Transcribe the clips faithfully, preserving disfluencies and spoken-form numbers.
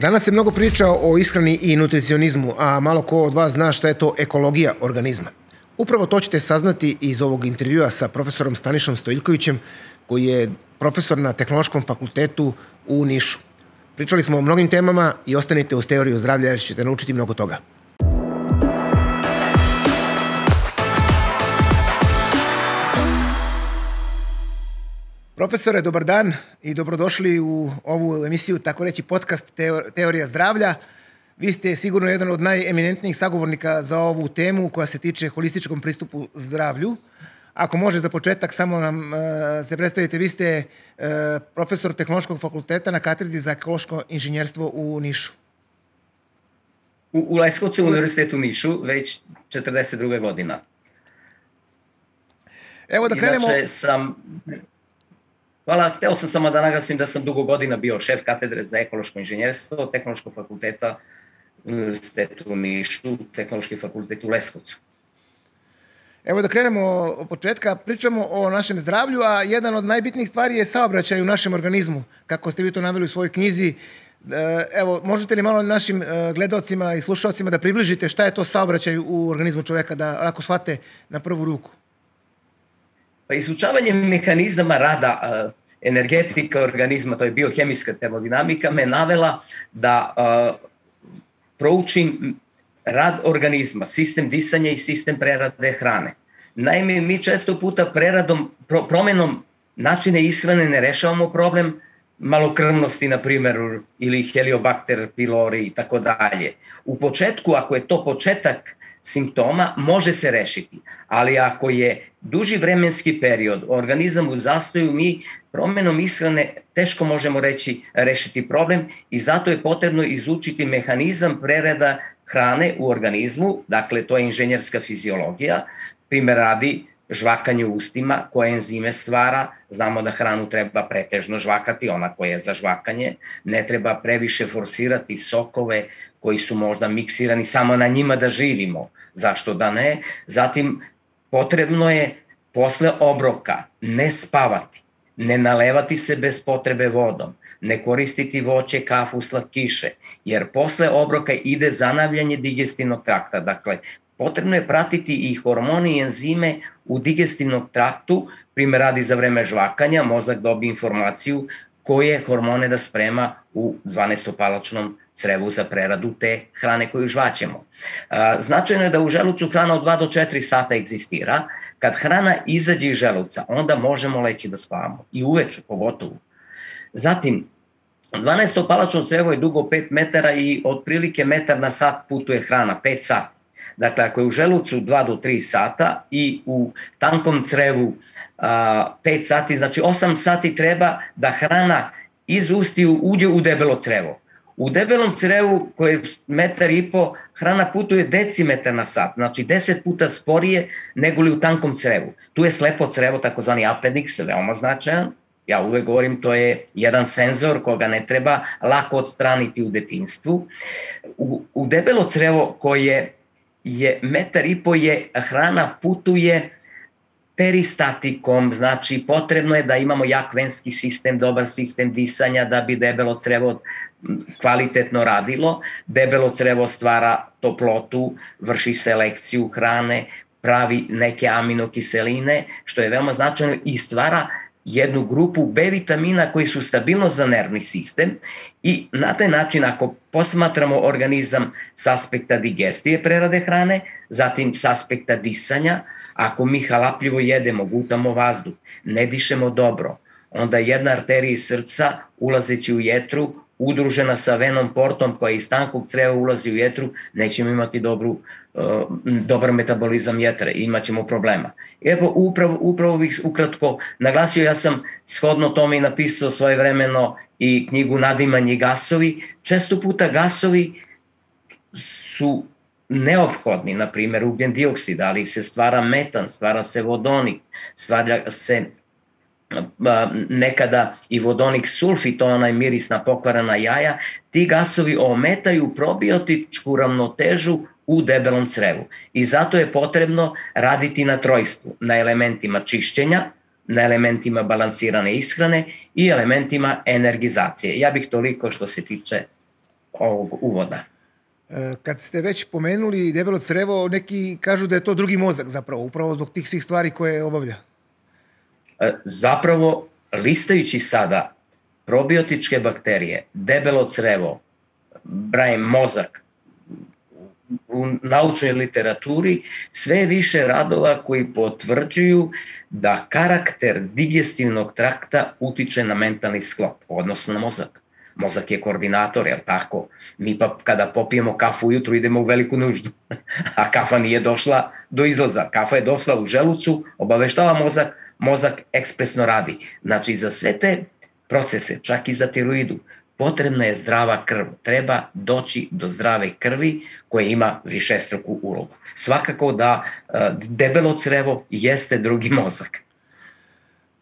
Danas se mnogo priča o ishrani i nutricionizmu, a malo ko od vas zna šta je to ekologija organizma. Upravo to ćete saznati iz ovog intervjua sa profesorom Stanišom Stojiljkovićem, koji je profesor na Tehnološkom fakultetu u Nišu. Pričali smo o mnogim temama i ostanite uz Teoriju zdravlja jer ćete naučiti mnogo toga. Profesore, dobar dan i dobrodošli u ovu emisiju, tako reći podcast Teorija zdravlja. Vi ste sigurno jedan od najeminentnijih sagovornika za ovu temu koja se tiče holističkom pristupu zdravlju. Ako može za početak, samo nam se predstavite, vi ste profesor Tehnološkog fakulteta na katedri za ekološko inženjerstvo u Nišu. U Leskovcu, Univerzitetu u Nišu, već četrdeset druga godina. Evo da krenemo... Inače sam... Hvala, hteo sam samo da naglasim da sam dugo godina bio šef katedre za ekološko inženjerstvo Tehnološkog fakulteta Univerzitetu u Nišu, Tehnološki fakultet u Leskovcu. Evo da krenemo od početka, pričamo o našem zdravlju, a jedan od najbitnijih stvari je saobraćaj u našem organizmu, kako ste vi to naveli u svojoj knjizi. Evo, možete li malo našim gledaocima i slušaocima da približite šta je to saobraćaj u organizmu čoveka, da lako shvate na prvu ruku? Pa izučavanje mehanizama rada energetika organizma, to je biohemijska termodinamika, me navela da proučim rad organizma, sistem disanja i sistem prerade hrane. Naime, mi često puta preradom, promenom načina ishrane ne rešavamo problem malokrvnosti, na primjer, ili heliobakter pylori i tako dalje. U početku, ako je to početak simptoma, može se rešiti, ali ako je duži vremenski period, organizam u zastoju, mi promenom ishrane teško možemo reći rešiti problem i zato je potrebno izučiti mehanizam prerada hrane u organizmu, dakle to je inženjerska fiziologija, primjer radi žvakanje ustima, koje enzime stvara, znamo da hranu treba pretežno žvakati, ona koja je za žvakanje, ne treba previše forsirati sokove koji su možda miksirani, samo na njima da živimo, zašto da ne, zatim potrebno je posle obroka ne spavati, ne nalevati se bez potrebe vodom, ne koristiti voće, kafu, slatkiše, jer posle obroka ide zanavljanje digestivnog trakta. Dakle, potrebno je pratiti i hormone i enzime u digestivnom traktu, primjer radi za vreme žvakanja, mozak dobije informaciju koje hormone da sprema u dvanaestopalačnom crevu za preradu te hrane koju žvaćemo. Značajno je da u želucu hrana od dva do četiri sata egzistira. Kad hrana izađe iz želuca, onda možemo leći da spavamo, i uveče pogotovo. Zatim, dvanaestopalačno crevo je dugo pet metara i otprilike metar na sat putuje hrana, pet sati. Dakle, ako je u želucu dva do tri sata i u tankom crevu pet sati, znači osam sati treba da hrana iz ustiju uđe u debelo crevo. U debelom crevu, koje je metar i po, hrana putuje decimetar na sat, znači deset puta sporije nego li u tankom crevu. Tu je slepo crevo, takozvani apendix, veoma značajan. Ja uvek govorim, to je jedan senzor koga ne treba lako odstraniti u detinjstvu. U, u debelo crevo koje je metar i po je, hrana putuje peristatikom, znači potrebno je da imamo jak venski sistem, dobar sistem disanja da bi debelo crevo kvalitetno radilo. Debelo crevo stvara toplotu, vrši selekciju hrane, pravi neke aminokiseline, što je veoma značajno, i stvara jednu grupu B vitamina koji su stabilno za nervni sistem, i na taj način, ako posmatramo organizam s aspekta digestije prerade hrane, zatim s aspekta disanja, ako mi halapljivo jedemo, gutamo vazduh, ne dišemo dobro, onda jedna arterija iz srca ulazeći u jetru, udružena sa venom portom koja iz tankog creva ulazi u jetru, nećemo imati dobru, e, dobar metabolizam jetre, imaćemo problema. Evo, upravo, upravo bih ukratko naglasio, ja sam shodno tome i napisao svojevremeno i knjigu Nadimanje gasovi. Često puta gasovi su neophodni, na primjer ugljen dioksid, ali se stvara metan, stvara se vodonik, stvara se nekada i vodonik sulfit, to je onaj mirisna pokvarana jaja. Ti gasovi ometaju probiotičku ravnotežu u debelom crevu i zato je potrebno raditi na trojstvu, na elementima čišćenja, na elementima balansirane ishrane i elementima energizacije. Ja bih toliko što se tiče ovog uvoda. Kad ste već pomenuli debelo crevo, neki kažu da je to drugi mozak zapravo, upravo zbog tih svih stvari koje obavlja. Zapravo, listajući sada probiotičke bakterije, debelo crevo, brajem mozak, u naučnoj literaturi sve je više radova koji potvrđuju da karakter digestivnog trakta utiče na mentalni sklop, odnosno na mozak. Mozak je koordinator, jel tako? Mi pa kada popijemo kafu ujutru idemo u veliku nuždu, a kafa nije došla do izlaza. Kafa je došla u želucu, obaveštava mozak, mozak ekspresno radi. Znači za sve te procese, čak i za tiroidu, potrebna je zdrava krv. Treba doći do zdrave krvi koja ima višestruku ulogu. Svakako da debelo crevo jeste drugi mozak.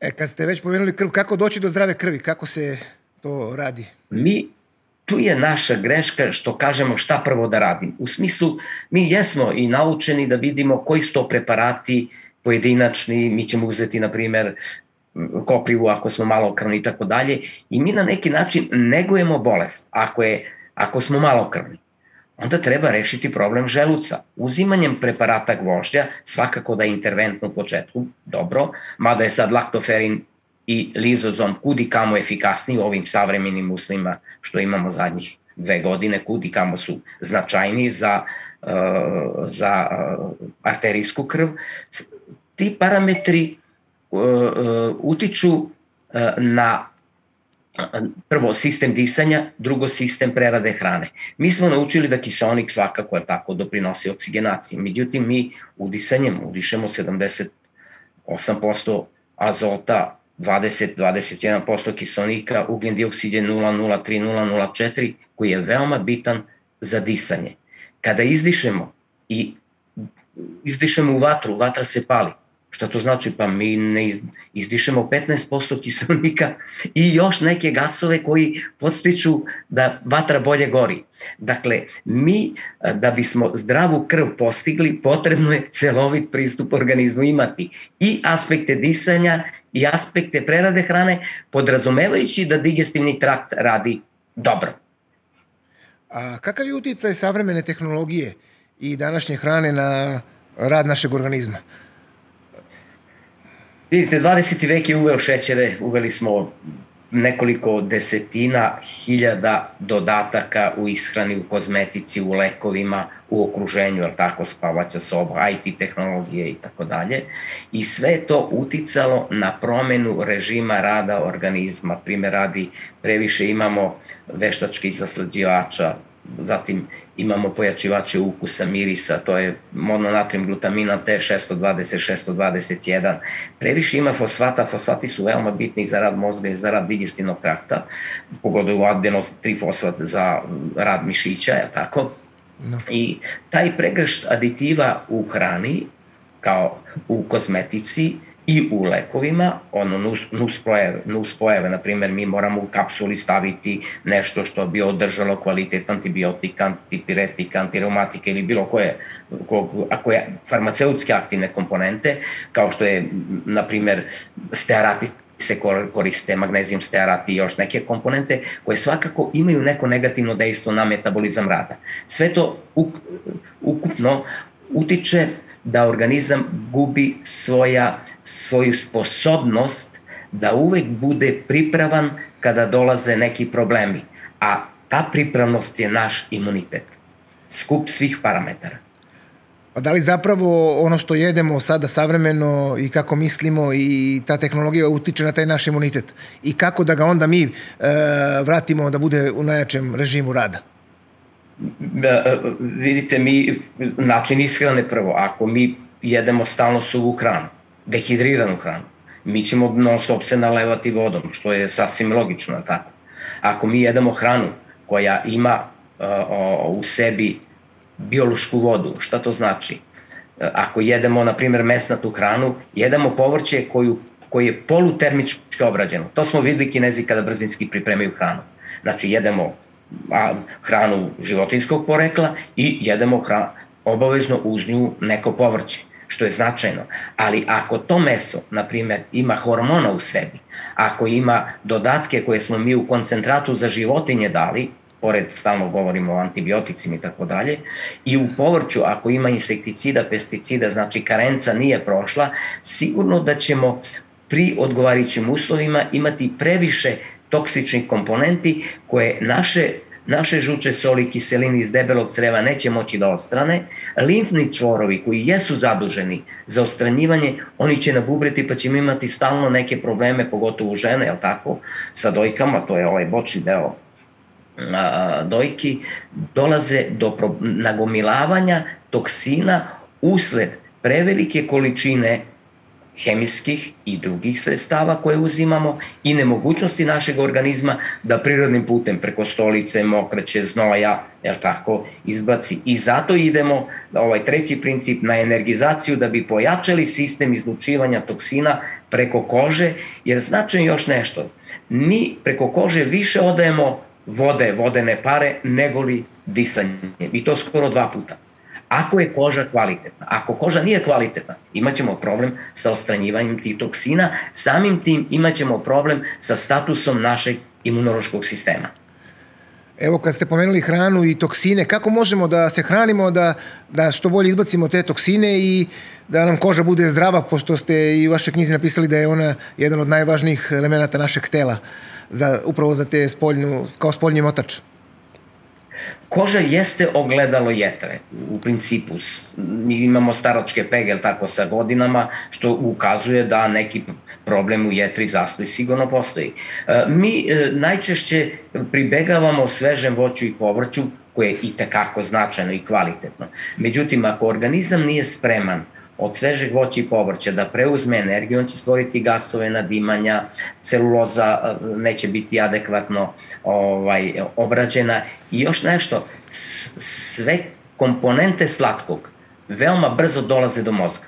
E, kad ste već pomenuli krv, kako doći do zdrave krvi? Kako se to radi? Mi, tu je naša greška što kažemo šta prvo da radim. U smislu, mi jesmo i naučeni da vidimo koji su to preparati pojedinačni, mi ćemo uzeti, na primjer, koprivu ako smo malokrvni i tako dalje, i mi na neki način negujemo bolest ako, je, ako smo malokrvni. Onda treba rešiti problem želuca. Uzimanjem preparata gvožđa, svakako da je interventno u početku dobro, mada je sad laktoferin i lizozom kudi kamo efikasniji u ovim savremenim uslovima što imamo zadnjih dve godine, kudi kamo su značajni za, za arterijsku krv. Ti parametri utiču na prvo sistem disanja, drugo sistem prerade hrane. Mi smo naučili da kiseonik svakako je tako doprinosi oksigenaciji, međutim mi udisanjem udišemo sedamdeset osam posto azota, dvadeset do dvadeset jedan posto kiseonika, ugljen dioksid je nula zarez nula tri nula nula četiri koji je veoma bitan za disanje. Kada izdišemo i izdišemo u vatru, vatra se pali. Šta to znači? Pa mi ne izdišemo petnaest posto kiseonika i još neke gasove koji podstiču da vatra bolje gori. Dakle, mi da bismo zdravu krv postigli, potrebno je celovit pristup organizmu imati i aspekte disanja i aspekte prerade hrane, podrazumevajući da digestivni trakt radi dobro. A kakav je uticaj savremene tehnologije i današnje hrane na rad našeg organizma? Vidite, dvadeseti vek je uveo šećere, uveli smo nekoliko desetina hiljada dodataka u ishrani, u kozmetici, u lekovima, u okruženju, ali tako spavaća soba, i te tehnologije i tako dalje. I sve to uticalo na promenu režima rada organizma. Primer radi, previše imamo veštačkih zaslađivača, zatim imamo pojačivače ukusa, mirisa, to je mononatrium glutamina T šest dvadeset, šest dvadeset jedan. Previše ima fosfata, fosfati su veoma bitni za rad mozga i za rad digestivnog trakta, pogotovo adenos tri fosfat za rad mišića, je tako? No. I taj pregršt aditiva u hrani, kao u kozmetici i u lekovima, ono nus, nus, pojave, nus pojave, na primjer mi moramo u kapsuli staviti nešto što bi održalo kvalitet antibiotika, antipiretika, antireumatika ili bilo koje, koje farmaceutske aktivne komponente, kao što je, na primjer, stearati se koriste, magnezijum, stearati i još neke komponente koje svakako imaju neko negativno dejstvo na metabolizam rada. Sve to ukupno utiče da organizam gubi svoja, svoju sposobnost da uvek bude pripravan kada dolaze neki problemi. A ta pripravnost je naš imunitet. Skup svih parametara. A da li zapravo ono što jedemo sada savremeno i kako mislimo i ta tehnologija utiče na taj naš imunitet? I kako da ga onda mi e, vratimo da bude u najjačem režimu rada? Vidite, mi način ishrane prvo, ako mi jedemo stalno suvu hranu, dehidriranu hranu, mi ćemo non stop se nalevati vodom, što je sasvim logično, tako. Ako mi jedemo hranu koja ima uh, u sebi biološku vodu, šta to znači? Ako jedemo, na primjer, mesnatu hranu, jedemo povrće koju, koje je polutermički obrađeno. To smo videli Kinezi kada brzinski pripremaju hranu. Znači, jedemo hranu životinjskog porekla i jedemo hranu, obavezno uz nju neko povrće, što je značajno. Ali ako to meso, na primjer, ima hormona u sebi, ako ima dodatke koje smo mi u koncentratu za životinje dali, pored stalno govorimo o antibioticima i tako dalje, i u povrću ako ima insekticida, pesticida, znači karenca nije prošla, sigurno da ćemo pri odgovarajućim uslovima imati previše toksičnih komponenti koje naše Naše žuće soli kiselini iz debelog creva neće moći da odstrane. Limfni čvorovi koji jesu zaduženi za odstranjivanje, oni će nabubriti pa ćemo imati stalno neke probleme, pogotovo u žene, jel tako, sa dojkama, to je ovaj bočni deo a, dojki, dolaze do pro, nagomilavanja toksina usled prevelike količine hemijskih i drugih sredstava koje uzimamo i nemogućnosti našeg organizma da prirodnim putem preko stolice, mokraće, znoja, jel tako, izbaci. I zato idemo, ovaj treći princip, na energizaciju da bi pojačali sistem izlučivanja toksina preko kože, jer značajno još nešto, mi preko kože više odajemo vode, vodene pare, nego li disanjem, i to skoro dva puta. Ako je koža kvalitetna, ako koža nije kvalitetna, imat ćemo problem sa odstranjivanjem tih toksina, samim tim imat ćemo problem sa statusom našeg imunološkog sistema. Evo, kad ste pomenuli hranu i toksine, kako možemo da se hranimo, da, da što bolje izbacimo te toksine i da nam koža bude zdrava, pošto ste i u vašoj knjizi napisali da je ona jedan od najvažnijih elemenata našeg tela, za, upravo za te spoljnu, kao spoljni motač? Koža jeste ogledalo jetre, u principu. Mi imamo staračke pege, tako, sa godinama, što ukazuje da neki problem u jetri, zastoj, sigurno postoji. Mi najčešće pribegavamo svežem voću i povrću, koje je i tekako značajno i kvalitetno. Međutim, ako organizam nije spreman od svežeg voća i povrća da preuzme energiju, on će stvoriti gasove, nadimanja, celuloza neće biti adekvatno ovaj, obrađena. I još nešto, sve komponente slatkog veoma brzo dolaze do mozga.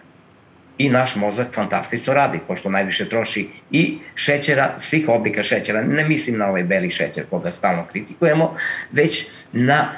I naš mozak fantastično radi, pošto najviše troši i šećera, svih oblika šećera, ne mislim na ovaj beli šećer koga stalno kritikujemo, već na,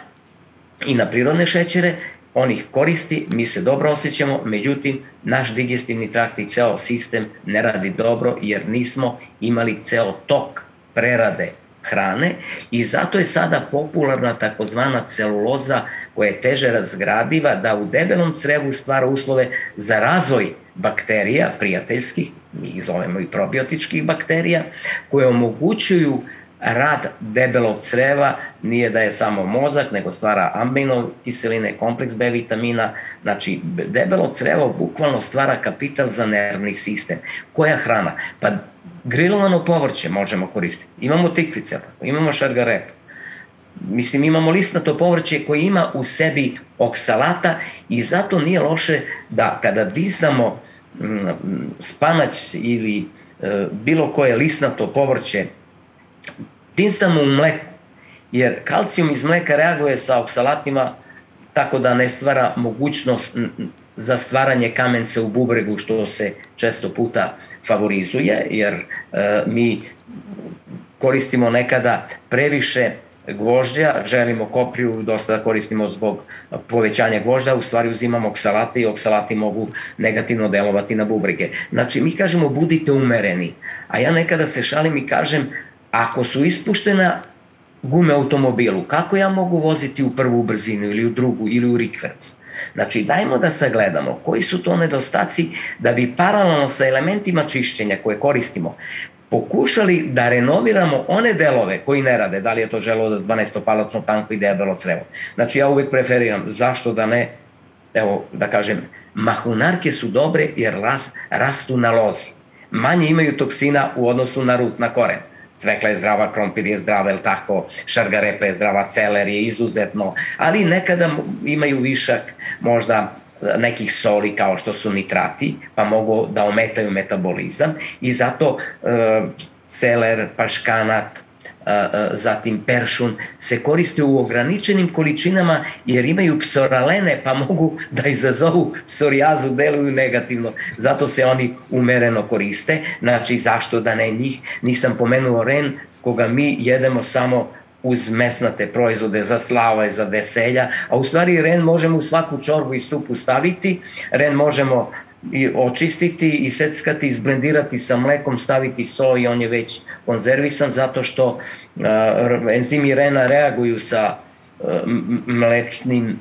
i na prirodne šećere. On ih koristi, mi se dobro osjećamo, međutim, naš digestivni trakt i ceo sistem ne radi dobro jer nismo imali ceo tok prerade hrane i zato je sada popularna takozvana celuloza koja je teže razgradiva, da u debelom crevu stvara uslove za razvoj bakterija prijateljskih, mi ih zovemo i probiotičkih bakterija, koje omogućuju rad debelog creva, nije da je samo mozak, nego stvara aminokiseline, kompleks B vitamina, znači debelo crevo bukvalno stvara kapital za nervni sistem. Koja hrana? Pa grilovano povrće možemo koristiti, imamo tikvice, imamo šargarep, mislim imamo listnato povrće koje ima u sebi oksalata i zato nije loše da kada disamo spanać ili bilo koje listnato povrće, tinstamo u mleku, jer kalcijum iz mleka reaguje sa oksalatima tako da ne stvara mogućnost za stvaranje kamenca u bubregu, što se često puta favorizuje, jer e, mi koristimo nekada previše gvožđa, želimo kopriju, dosta da koristimo zbog povećanja gvožđa, u stvari uzimamo oksalate i oksalati mogu negativno delovati na bubrege. Znači, mi kažemo budite umereni, a ja nekada se šalim i kažem, ako su ispuštena gume automobilu, kako ja mogu voziti u prvu brzinu ili u drugu ili u rikverc? Znači, dajmo da sagledamo koji su to nedostaci da bi paralelno sa elementima čišćenja koje koristimo pokušali da renoviramo one delove koji ne rade, da li je to želudac, dvanaestopalačno, tanko i debelo crevo. Znači, ja uvek preferiram, zašto da ne, evo da kažem, mahunarke su dobre jer ras, rastu na lozi. Manje imaju toksina u odnosu na rut, na koren. Cvekla je zdrava, krompir je zdrava, el tako, šargarepa je zdrava, celer je izuzetno, ali nekada imaju višak možda nekih soli kao što su nitrati, pa mogu da ometaju metabolizam i zato e, celer, paškanat, e, zatim peršun se koriste u ograničenim količinama jer imaju psoralene pa mogu da izazovu psorijazu, deluju negativno, zato se oni umereno koriste. Znači, zašto da ne njih? Nisam pomenuo ren koga mi jedemo samo uz mesnate proizvode, za slave, za veselja, a u stvari ren možemo u svaku čorbu i supu staviti, ren možemo i očistiti i seckati, izblendirati sa mlekom, staviti soj i on je već konzervisan zato što enzimi rena reaguju sa mlečnim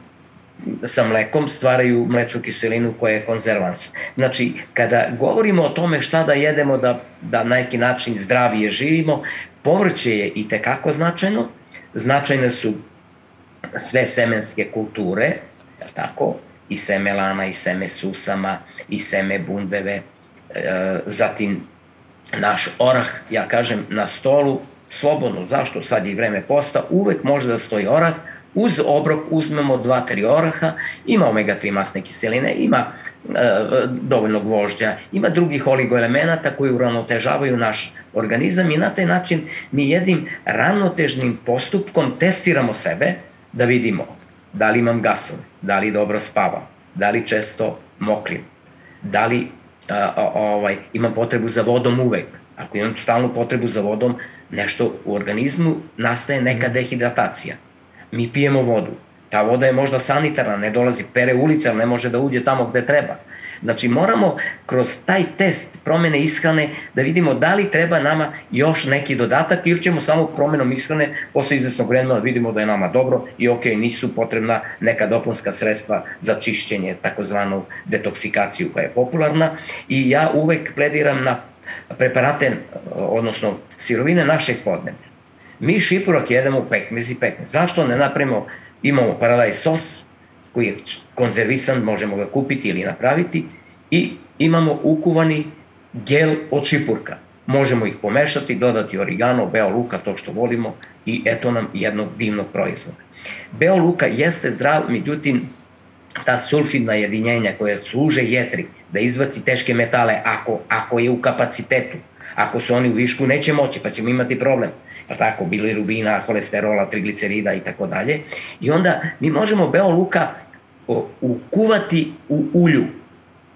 sa mlekom, stvaraju mlečnu kiselinu koja je konzervans. Znači, kada govorimo o tome šta da jedemo, da, da na neki način zdravije živimo, povrće je i tekako značajno, značajne su sve semenske kulture, tako, i seme lana, i seme susama, i seme bundeve, e, zatim naš orah, ja kažem, na stolu, slobodno, zašto sad je vreme posta, uvek može da stoji orah. Uz obrok uzmemo dva, tri oraha, ima omega tri masne kiseline, ima e, dovoljno gvožđa, ima drugih oligoelemenata koji uravnotežavaju naš organizam i na taj način mi jednim ravnotežnim postupkom testiramo sebe da vidimo da li imam gasove, da li dobro spavam, da li često mokrim, da li e, ovaj, imam potrebu za vodom uvek. Ako imam stalnu potrebu za vodom, nešto u organizmu nastaje neka dehidratacija. Mi pijemo vodu, ta voda je možda sanitarna, ne dolazi, pere ulica, ali ne može da uđe tamo gde treba. Znači moramo kroz taj test promene ishrane da vidimo da li treba nama još neki dodatak ili ćemo samo promenom ishrane posle izvesnog vremena vidimo da je nama dobro i ok, nisu potrebna neka dopunska sredstva za čišćenje, takozvanu detoksikaciju koja je popularna. I ja uvek plediram na preparate, odnosno sirovine našeg podneblja. Mi šipurak jedemo u pekmezi pekmez. Zašto ne napravimo, imamo paradajz sos koji je konzervisan, možemo ga kupiti ili napraviti i imamo ukuvani gel od šipurka. Možemo ih pomešati, dodati origano, beo luka, to što volimo i eto nam jednog divnog proizvoda. Beo luka jeste zdrav, međutim ta sulfidna jedinjenja koja služe jetri da izbaci teške metale ako, ako je u kapacitetu. Ako su oni u višku, neće moći, pa ćemo imati problem. Pa tako, bilirubina, holesterola, triglicerida i tako dalje. I onda mi možemo beo luka ukuvati u ulju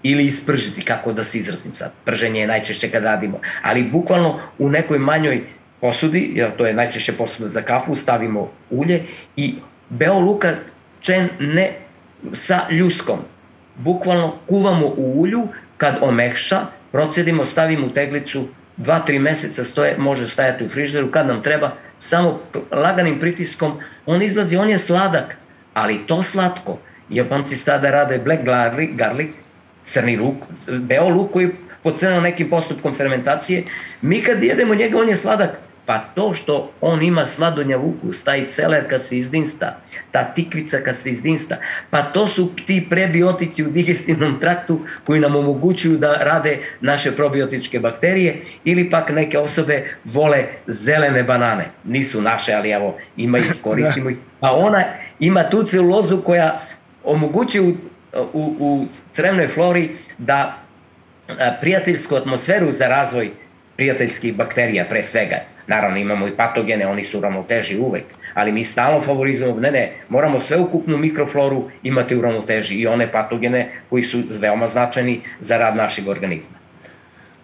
ili ispržiti, kako da se izrazim sad. Prženje je najčešće kad radimo. Ali bukvalno u nekoj manjoj posudi, jer to je najčešće posuda za kafu, stavimo ulje i beo luka čen ne sa ljuskom. Bukvalno kuvamo u ulju kad omekša, procedimo, stavimo u teglicu, dva tri meseca stoje, može stajati u frižderu kad nam treba, samo laganim pritiskom, on izlazi, on je sladak, ali to slatko. Japanci sada rade black garlic, crni luk, beo luk koji je pocrneo nekim postupkom fermentacije. Mi kad jedemo njega, on je sladak. Pa to što on ima sladonjav ukus, taj celer kad se izdinsta, ta tikvica kad se izdinsta, pa to su ti prebiotici u digestivnom traktu koji nam omogućuju da rade naše probiotičke bakterije ili pak neke osobe vole zelene banane. Nisu naše, ali evo, ima ih, koristimo ih. A ona ima tu celulozu koja omogućuje u, u, u crevnoj flori da prijateljsku atmosferu za razvoj prijateljskih bakterija pre svega. Naravno, imamo i patogene, oni su ravnoteži uvek, ali mi stalno favorizujemo, ne, ne, moramo sveukupnu mikrofloru imati u ravnoteži i one patogene koji su veoma značajni za rad našeg organizma.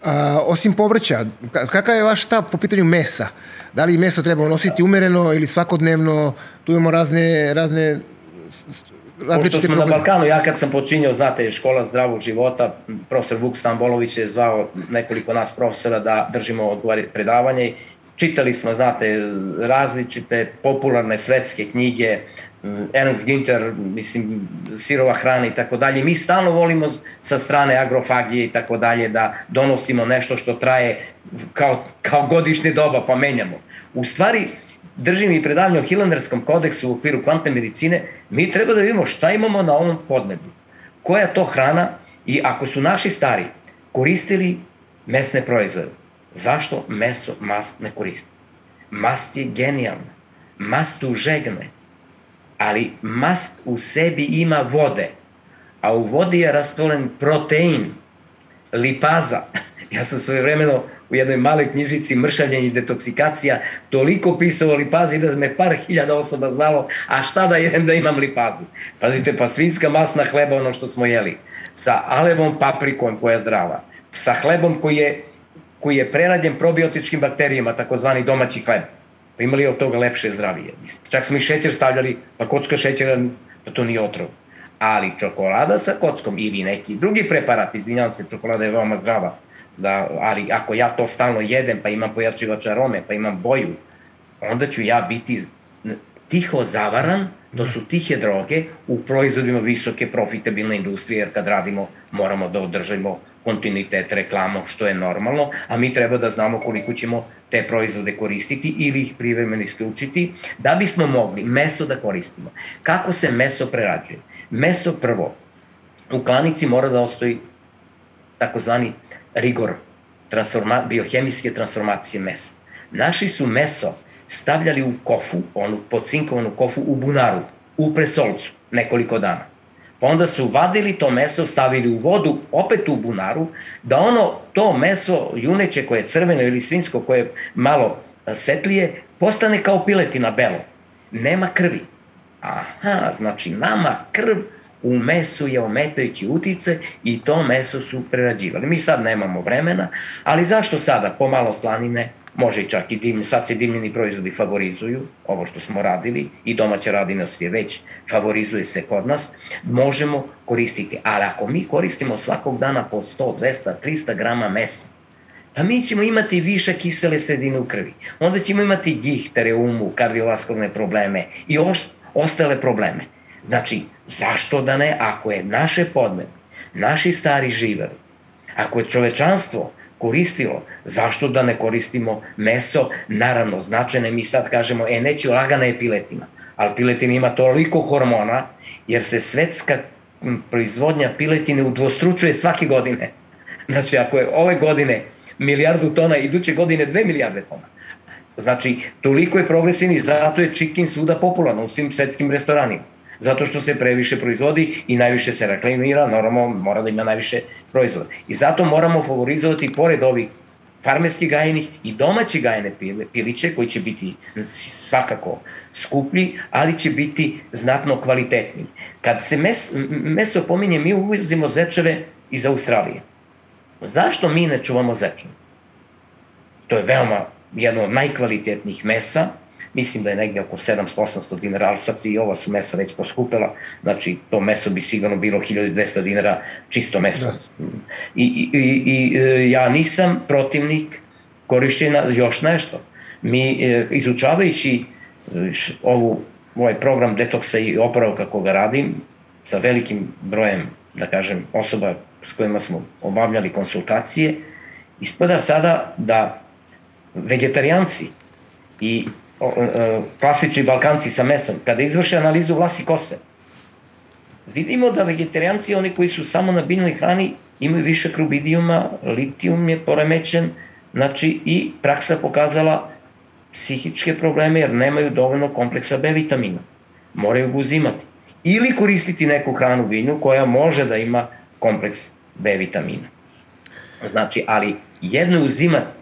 A, osim povrća, kakav je vaš stav po pitanju mesa? Da li meso treba nositi umereno ili svakodnevno? Tu imamo razne... razne... Pošto smo na Balkanu, ja kad sam počinjao, znate, škola zdravog života, profesor Vuk Stambolović je zvao nekoliko nas profesora da držimo odgovore predavanje. Čitali smo, znate, različite popularne svetske knjige, Ernst Günther, mislim, sirova hrana i tako dalje. Mi stalno volimo sa strane agrofagije i tako dalje da donosimo nešto što traje kao, kao godišnje doba, pa menjamo. U stvari, držim i predavanje o hilandarskom kodeksu u okviru kvantne medicine, mi treba da vidimo šta imamo na ovom podneblju, koja je to hrana i ako su naši stari koristili mesne proizvode, zašto meso mast ne koristi? Mast je genijalna, mast užegne, ali mast u sebi ima vode, a u vodi je rastvoren protein, lipaza. Ja sam svojevremeno u jednoj maloj knjižici Mršavljenje i detoksikacija toliko pisao o lipazi da me par hiljada osoba znalo, a šta da jedem da imam lipazu? Pazite, pa svinjska masna hleba, ono što smo jeli, sa alevom paprikom koja je zdrava, sa hlebom koji je, koji je prerađen probiotičkim bakterijama, takozvani domaći hleb. Pa imali od toga lepše, zdravije. Čak smo i šećer stavljali, pa kocka šećera, pa to nije otrov. ali čokolada sa kockom ili neki drugi preparat, izvinjam se, čokolada je veoma zdrava, da, ali ako ja to stalno jedem, pa imam pojačivač arome, pa imam boju, onda ću ja biti tiho zavaran, to su tihe droge u proizvodima visoke profitabilne industrije, jer kad radimo moramo da održimo kontinuitet reklama, što je normalno, a mi treba da znamo koliko ćemo te proizvode koristiti ili ih privremeno isključiti, da bismo mogli meso da koristimo. Kako se meso prerađuje? Meso prvo, u klanici mora da ostaje takozvani rigor biohemijske transformacije mesa. Naši su meso stavljali u kofu, onu pocinkovanu kofu u bunaru, u presolcu, nekoliko dana. Pa onda su vadili to meso, stavili u vodu, opet u bunaru, da ono, to meso juneće koje je crveno ili svinjsko koje je malo svetlije, postane kao piletina belo. Nema krvi. Aha, znači nama krv u mesu je ometajući uticaj i to meso su prerađivali. Mi sad nemamo vremena, ali zašto sada pomalo slanine, može čak i dimljeni, sad se dimljeni proizvodi favorizuju, ovo što smo radili, i domaća radinost je već, favorizuje se kod nas, možemo koristiti. Ali ako mi koristimo svakog dana po sto, dvesta, trista grama mesa, pa mi ćemo imati više kisele sredine u krvi. Onda ćemo imati gihtere, umu, kardiovaskulne probleme i ostale probleme. Znači, zašto da ne, ako je naše podneblje, naši stari živeli, ako je čovečanstvo koristilo, zašto da ne koristimo meso, naravno značajne, mi sad kažemo, e neću, lagana je piletina, ali piletina ima toliko hormona, jer se svetska proizvodnja piletine udvostručuje svake godine. Znači, ako je ove godine milijardu tona, iduće godine dve milijarde tona. Znači, toliko je progresivni, zato je chicken svuda popularno u svim svetskim restoranima. Zato što se previše proizvodi i najviše se reklamira, normalno mora da ima najviše proizvoda. I zato moramo favorizovati, pored ovih farmerskih gajenih, i domaće gajene piliće, koji će biti svakako skuplji, ali će biti znatno kvalitetniji. Kad se meso pominje, mi uvozimo zečeve iz Australije. Zašto mi ne čuvamo zečeve? To je veoma jedno od najkvalitetnijih mesa, mislim da je negdje oko sedamsto do osamsto dinara, ali sad i ova su mesa već poskupela, znači to meso bi sigurno bilo hiljadu dvesta dinara, čisto meso. I ja nisam protivnik korišćenja još nešto. Mi, izučavajući ovaj program detoksa i oporavka koga radim, sa velikim brojem, da kažem, osoba s kojima smo obavljali konsultacije, ispada sada da vegetarijanci i klasični Balkanci sa mesom, kada izvrše analizu vlasi kose, vidimo da vegetarijanci, oni koji su samo na biljnoj hrani, imaju više krubidijuma, litijum je poremećen, znači i praksa pokazala psihičke probleme, jer nemaju dovoljno kompleksa B vitamina. Moraju ga uzimati. Ili koristiti neku hranu biljnu koja može da ima kompleks B vitamina. Znači, ali jedno je uzimati,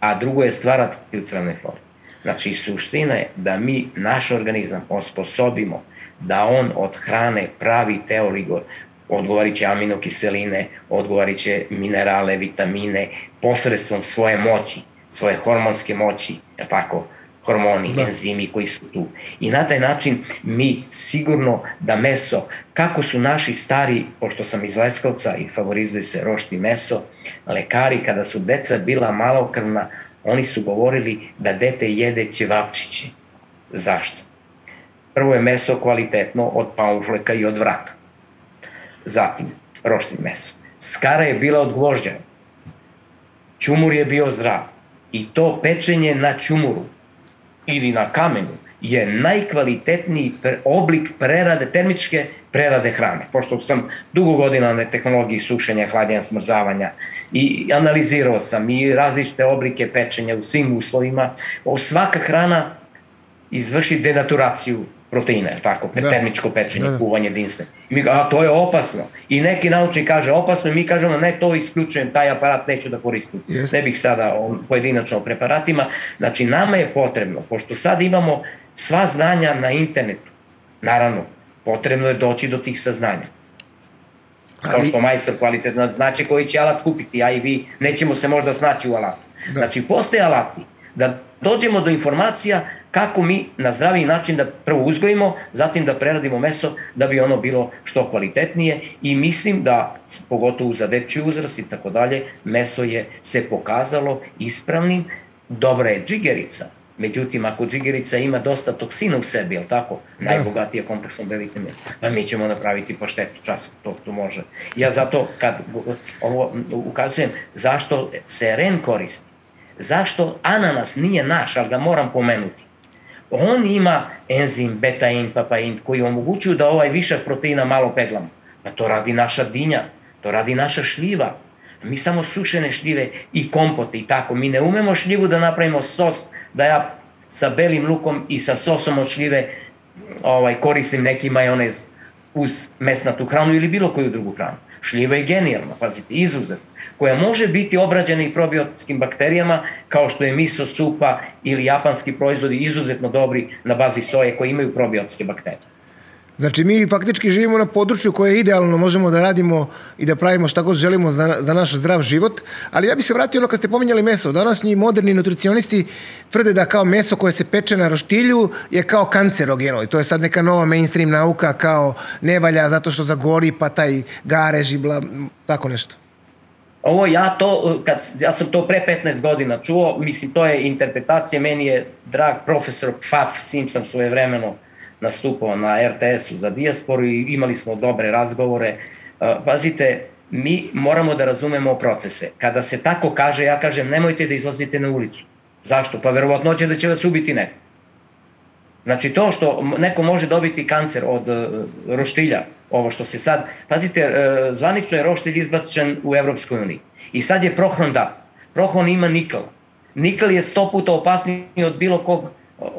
a drugo je stvarati filtrirane flore. Znači, suština je da mi naš organizam osposobimo da on od hrane pravi te oligor, odgovarajuće aminokiseline, odgovarajuće minerale, vitamine, posredstvom svoje moći, svoje hormonske moći, jer tako, hormoni, enzimi koji su tu. I na taj način mi sigurno da meso, kako su naši stari, pošto sam iz Leskovca i favorizuje se rošti meso, lekari kada su deca bila malokrvna, oni su govorili da dete jede ćevapčiće. Zašto? Prvo je meso kvalitetno od paunfleka i od vrata. Zatim, roštilj meso. Skara je bila od gvožđa. Ćumur je bio zdrav. I to pečenje na ćumuru ili na kamenu je najkvalitetniji oblik prerade, termičke prerade hrane. Pošto sam dugo godina na tehnologiji sušenja, hladnja, smrzavanja i analizirao sam i različite oblike pečenja u svim uslovima, svaka hrana izvrši denaturaciju proteina, tako, termičko pečenje, kuvanje dinste. A to je opasno. I neki naučnik kaže opasno i mi kažemo ne, to isključujem, taj aparat neću da koristim. Ne bih sada pojedinačno o preparatima. Znači, nama je potrebno, pošto sad imamo sva znanja na internetu, naravno, potrebno je doći do tih saznanja. Kao što majstor kvalitetno znaće koji će alat kupiti, ja i vi nećemo se možda snaći u alatu. Znači, postoje alati da dođemo do informacija kako mi na zdraviji način da prvo uzgojimo, zatim da preradimo meso da bi ono bilo što kvalitetnije, i mislim da, pogotovo za dečji uzrast i tako dalje, meso je se pokazalo ispravnim. Dobra je džigerica, međutim, ako džigerica ima dosta toksina u sebi, je li tako? Najbogatija kompleksnom B vitamina. Pa mi ćemo napraviti paštetu, čas to, to može. Ja zato kad ovo ukazujem zašto seren koristi, zašto ananas nije naš, ali ga moram pomenuti. On ima enzim, betain, papain, koji omogućuju da ovaj višak proteina malo peglamo. Pa to radi naša dinja, to radi naša šljiva. Mi samo sušene šljive i kompote i tako. Mi ne umemo šljivu da napravimo sos, da ja sa belim lukom i sa sosom od šljive ovaj, koristim neki majonez uz mesnatu hranu ili bilo koju drugu hranu. Šljiva je genijalna, pazite, izuzet, koja može biti obrađena i probiotskim bakterijama, kao što je miso supa ili japanski proizvodi izuzetno dobri na bazi soje koji imaju probiotske bakterije. Znači, mi faktički živimo na području koje je idealno, možemo da radimo i da pravimo šta god želimo za, za naš zdrav život, ali ja bih se vratio ono kad ste pominjali meso. Današnji moderni nutricionisti tvrde da kao meso koje se peče na roštilju je kao kancerogeno, i to je sad neka nova mainstream nauka, kao ne valja zato što zagori, pa taj garež i bla, tako nešto. Ovo ja to, kad, ja sam to pre petnaest godina čuo, mislim, to je interpretacija, meni je drag profesor Pfaff Simpson svojevremeno nastupao na er te es-u za dijasporu i imali smo dobre razgovore. Pazite, mi moramo da razumemo procese. Kada se tako kaže, ja kažem, nemojte da izlazite na ulicu. Zašto? Pa verovatno će da će vas ubiti neko. Znači, to što neko može dobiti kancer od roštilja, ovo što se sad... Pazite, zvanično je roštilj izbačen u Evropskoj uniji. I sad je prohron dat. Prohron ima nikl. Nikl je sto puta opasniji od bilo kog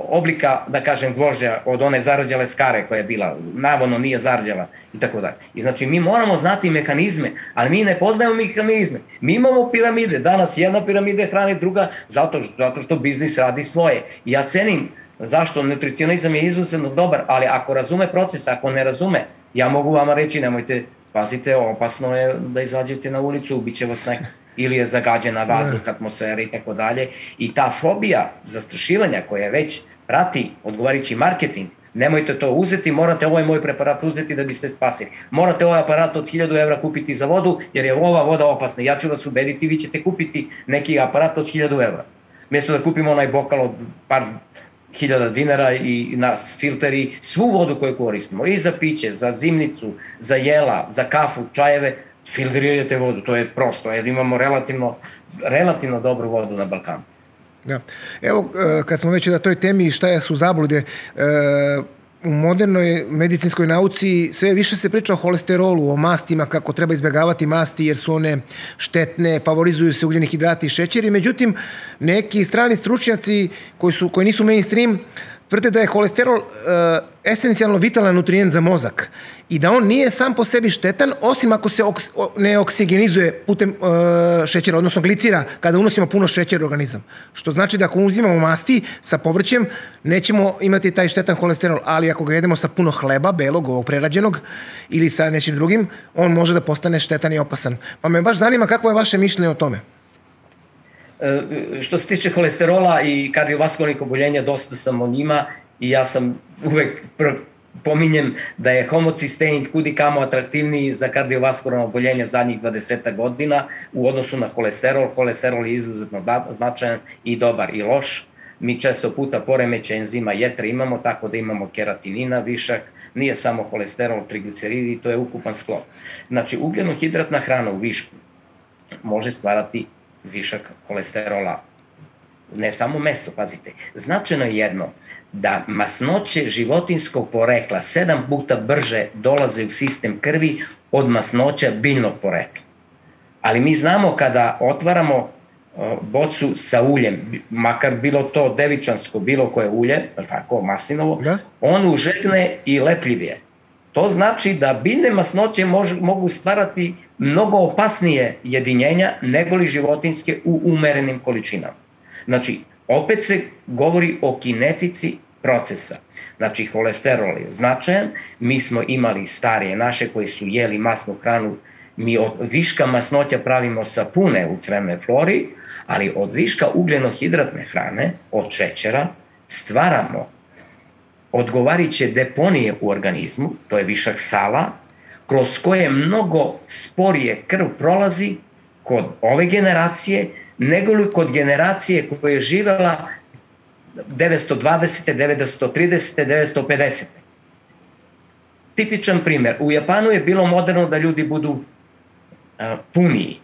oblika, da kažem, gvožđa, od one zarđale skare koja je bila, navodno nije zarđala i tako dalje. I znači, mi moramo znati mehanizme, ali mi ne poznajemo mehanizme. Mi imamo piramide, danas jedna piramida hrani druga, zato što, zato što biznis radi svoje. I ja cenim zašto nutricionizam je izuzetno dobar, ali ako razume proces, ako ne razume, ja mogu vama reći, nemojte, pazite, opasno je da izađete na ulicu, ubiće vas neko, ili je zagađena vazduh, atmosfera i tako dalje. I ta fobija zastrašivanja koja već prati odgovarajući marketing, nemojte to uzeti, morate ovaj moj preparat uzeti da bi se spasili. Morate ovaj aparat od hiljadu evra kupiti za vodu, jer je ova voda opasna. Ja ću vas ubediti, vi ćete kupiti neki aparat od hiljadu evra. Mesto da kupimo onaj bokal od par hiljada dinara i nas filteri, svu vodu koju koristimo, i za piće, za zimnicu, za jela, za kafu, čajeve, filtrirajte vodu, to je prosto, jer imamo relativno, relativno dobru vodu na Balkanu. Da. Evo, kad smo već na toj temi, šta su zablude, u modernoj medicinskoj nauci sve više se priča o holesterolu, o mastima, kako treba izbjegavati masti jer su one štetne, favorizuju se ugljeni hidrati i šećeri, međutim, neki strani stručnjaci koji, su, koji nisu mainstream, tvrde da je holesterol e, esencijalno vitalan nutrijent za mozak i da on nije sam po sebi štetan, osim ako se oks, o, ne oksigenizuje putem e, šećera, odnosno glicira, kada unosimo puno šećera u organizam. Što znači da ako uzimamo masti sa povrćem, nećemo imati taj štetan holesterol, ali ako ga jedemo sa puno hleba, belog, ovog prerađenog, ili sa nečim drugim, on može da postane štetan i opasan. Pa me baš zanima kako je vaše mišljenje o tome. Što se tiče holesterola i kardiovaskularnih oboljenja, dosta sam o njima i ja sam uvek pominjem da je homocistein kud i kamo atraktivniji za kardiovaskularna oboljenja zadnjih dvadeset godina u odnosu na holesterol. Holesterol je izuzetno značajan i dobar i loš. Mi često puta poremeće enzima jetre imamo, tako da imamo keratinina, višak, nije samo holesterol, trigliceridi, to je ukupan sklop. Znači, ugljenohidratna hrana u višku može stvarati višak holesterola. Ne samo meso, pazite. Značajno je jedno, da masnoće životinskog porekla sedam puta brže dolaze u sistem krvi od masnoća biljnog porekla. Ali mi znamo kada otvaramo bocu sa uljem, makar bilo to devičansko, bilo koje ulje, tako, maslinovo, da, on užegne i lepljiv je. To znači da biljne masnoće mož, mogu stvarati mnogo opasnije jedinjenja nego li životinske u umerenim količinama. Znači, opet se govori o kinetici procesa. Znači, holesterol je značajan, mi smo imali starije naše koji su jeli masnu hranu, mi od viška masnoća pravimo sapune u crevnoj flori, ali od viška ugljenohidratne hrane, od šećera, stvaramo odgovarajuće deponije u organizmu, to je višak sala, kroz koje mnogo sporije krv prolazi kod ove generacije, nego li kod generacije koja je živjela devetsto dvadesete, devetsto tridesete, devetsto pedesete. Tipičan primjer, u Japanu je bilo moderno da ljudi budu a, puniji,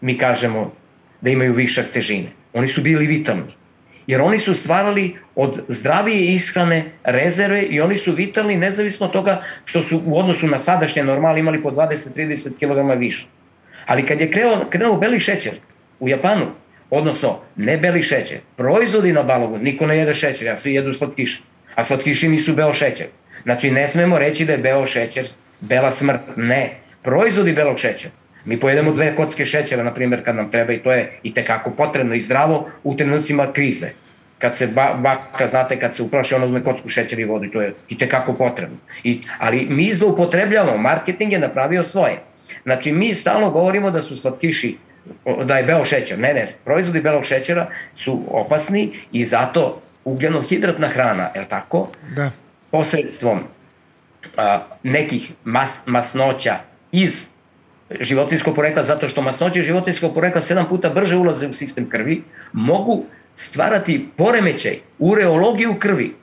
mi kažemo da imaju višak težine. Oni su bili vitalni, jer oni su stvarali od zdravije ishrane rezerve i oni su vitalni nezavisno od toga što su u odnosu na sadašnje normale imali po dvadeset do trideset kg više. Ali kad je krenuo, krenuo beli šećer u Japanu, odnosno ne beli šećer, proizvodi na balogu, niko ne jede šećer, a svi jedu slatkiše, a slatkiši nisu beo šećer. Znači, ne smemo reći da je beo šećer bela smrt, ne. Proizvodi belog šećera. Mi pojedemo dve kocke šećera, na primjer, kad nam treba, i to je i tekako potrebno i zdravo u trenucima krize. Kad se ba, baka, znate, kad se uplaši, ono uzme kocku šećera i vodu, i to je i tekako potrebno. I, ali mi zloupotrebljavamo, marketing je napravio svoje. Znači, mi stalno govorimo da su slatkiši, da je beo šećer. Ne, ne, proizvodi belog šećera su opasni i zato ugljenohidratna hrana, je li tako? Da. Posredstvom a, nekih mas, masnoća iz životinjskog porekla, zato što masnoće životinjskog porekla sedam puta brže ulaze u sistem krvi, mogu stvarati poremećaj, ureologiju krvi.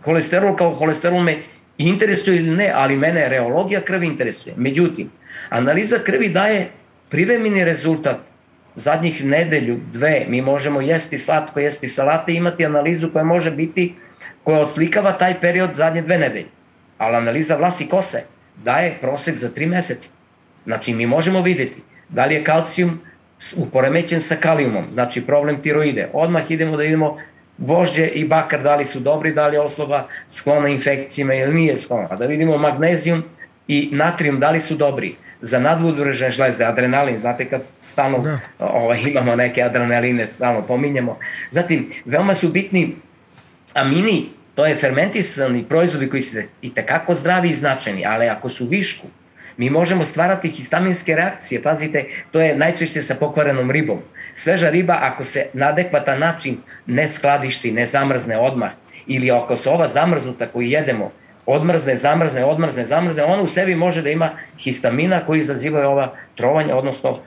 Kolesterol kao kolesterol me interesuje ili ne, ali mene reologija krvi interesuje. Međutim, analiza krvi daje privremeni rezultat. Zadnjih nedelju, dve, mi možemo jesti slatko, jesti salate, imati analizu koja može biti, koja odslikava taj period zadnje dve nedelje. Ali analiza vlas i kose daje prosek za tri meseca. Znači, mi možemo vidjeti da li je kalcijum uporemećen sa kalijumom, znači problem tiroide. Odmah idemo da vidimo gvožđe i bakar da li su dobri, da li je osoba sklona infekcijima ili nije sklona. Da vidimo magnezijum i natrijum da li su dobri. Za nadbudvržne žlezde, adrenalin, znate kad stalno da. Ovaj, imamo neke adrenaline, stalno pominjemo. Zatim, veoma su bitni amini, to je fermentisani proizvodi koji su i tekako zdravi i značajni, ali ako su u višku, mi možemo stvarati histaminske reakcije. Pazite, to je najčešće sa pokvarenom ribom. Sveža riba, ako se na adekvatan način ne skladišti, ne zamrzne odmah, ili ako se ova zamrznuta koju jedemo, odmrzne, zamrzne, odmrzne, zamrzne, ona u sebi može da ima histamina koji izazivaju ova trovanja, odnosno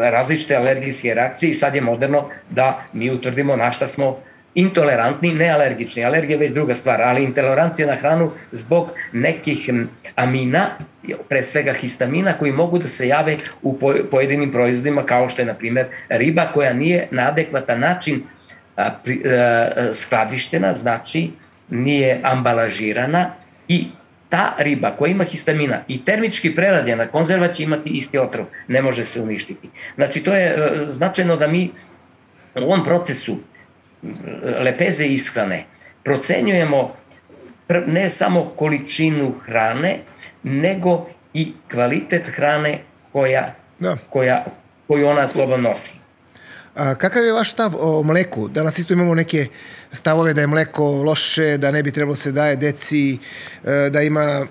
različite alergijske reakcije, i sad je moderno da mi utvrdimo na šta smo intolerantni, nealergični. Alergija je već druga stvar, ali intolerancija na hranu zbog nekih amina, pre svega histamina, koji mogu da se jave u pojedinim proizvodima, kao što je, na primjer, riba koja nije na adekvatan način skladištena, znači nije ambalažirana, i ta riba koja ima histamina i termički preradjena, konzerva će imati isti otrov, ne može se uništiti. Znači, to je značajno da mi u ovom procesu lepeze ishrane procenjujemo ne samo količinu hrane, nego i kvalitet hrane koja, da. koja, koju ona sobom nosi. A kakav je vaš stav o mleku? Danas isto imamo neke stavove da je mleko loše, da ne bi trebalo se daje deci, da ima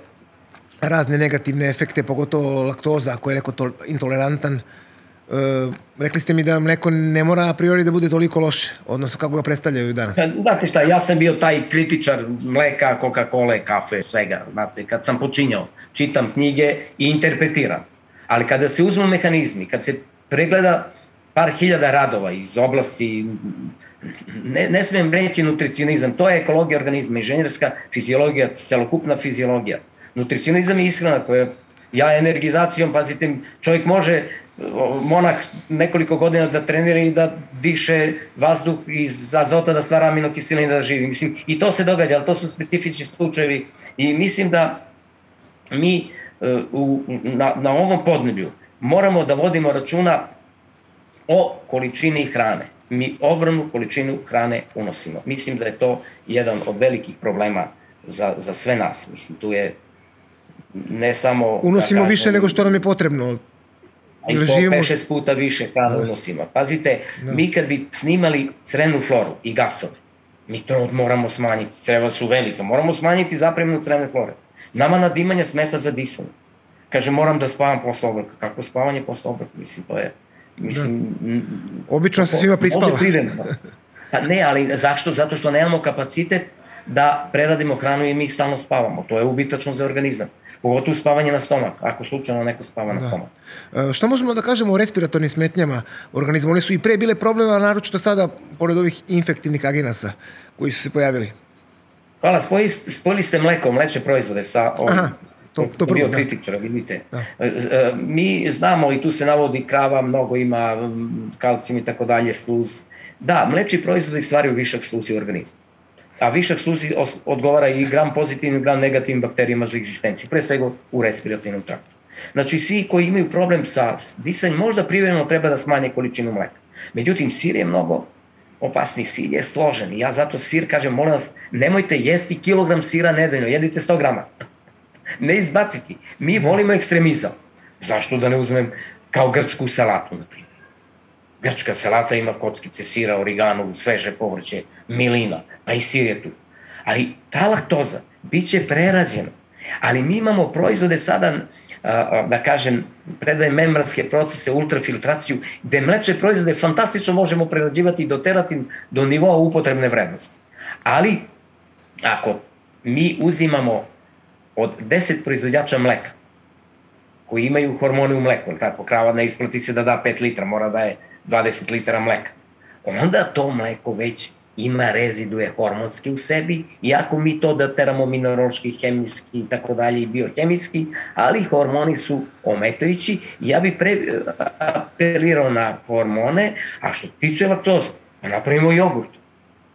razne negativne efekte, pogotovo laktoza, ako je neko to intolerantan. Uh, rekli ste mi da mleko ne mora a priori da bude toliko loše, odnosno kako ga predstavljaju danas. Znate šta, ja sam bio taj kritičar mleka, Coca-Cola, kafe, svega. Znate, kad sam počinjao, čitam knjige i interpretiram. Ali kada se uzmu mehanizmi, kad se pregleda par hiljada radova iz oblasti, ne, ne smijem reći nutricionizam, to je ekologija organizma, inženjerska fiziologija, celokupna fiziologija. Nutricionizam je ishrana koja, ja energizacijom, pazite, čovjek može monah nekoliko godina da trenira i da diše vazduh iz azota, da stvara aminokiseline, da živi. Mislim, i to se događa, ali to su specifični slučajevi. I mislim da mi u, na, na ovom podneblju moramo da vodimo računa o količini hrane. Mi ogromnu količinu hrane unosimo. Mislim da je to jedan od velikih problema za, za sve nas. Mislim, tu je ne samo... Unosimo da kažem, više nego što nam je potrebno. I po pet šest puta više hrane unosimo. Pazite, da. Mi kad bi snimali crevnu floru i gasove, mi to moramo smanjiti, creva su velika, moramo smanjiti zapremnu crevne flore. Nama nadimanje smeta za disanje. Kaže, moram da spavam posle obroka. Kako spavanje posle obroka? Mislim, to je... Mislim, obično se svima prispava. Pa ne, ali zašto? Zato što nemamo kapacitet da preradimo hranu i mi stalno spavamo. To je ubitačno za organizam. Pogotovo spavanje na stomak, ako slučajno neko spava na stomak. E, šta možemo da kažemo o respiratornim smetnjama organizma? One su i pre bile problema, naročito sada, pored ovih infektivnih agenasa koji su se pojavili. Hvala, spojili, spojili ste mleko, mlečne proizvode sa ovim. Aha, to, to prvo, biokritičara, vidite. E, mi znamo, i tu se navodi krava, mnogo ima kalcijum i tako dalje, sluz. Da, mlečni proizvodi stvaraju višak sluzi u organizmu. A višak sluzi odgovara i gram pozitivnim, gram negativnim bakterijama za egzistenciju, pre svega u respiratornom traktu. Znači, svi koji imaju problem sa disanjem, možda privremeno treba da smanje količinu mleka. Međutim, sir je mnogo opasni, sir je složen. Ja zato sir kažem, molim vas, nemojte jesti kilogram sira nedeljno, jedite sto grama. Ne izbaciti. Mi volimo ekstremizam. Zašto da ne uzmem kao grčku salatu, na primjer? Grčka salata ima kockice sira, origanu, sveže povrće, milina, pa i sir je tu. Ali ta laktoza bit će prerađena. Ali mi imamo proizvode sada, da kažem, predaje membranske procese, ultrafiltraciju, gde mlečne proizvode fantastično možemo prerađivati i doterati do nivoa upotrebne vrednosti. Ali ako mi uzimamo od deset proizvođača mleka, koji imaju hormone u mleku, tako, krava ne isplati se da da pet litra, mora da je dvadeset litara mleka, onda to mleko već ima reziduje hormonske u sebi, iako mi to datiramo minerološki, hemijski i tako dalje i biohemijski, ali hormoni su ometajući. Ja bih apelirao na hormone, a što tiče laktoze, napravimo jogurt.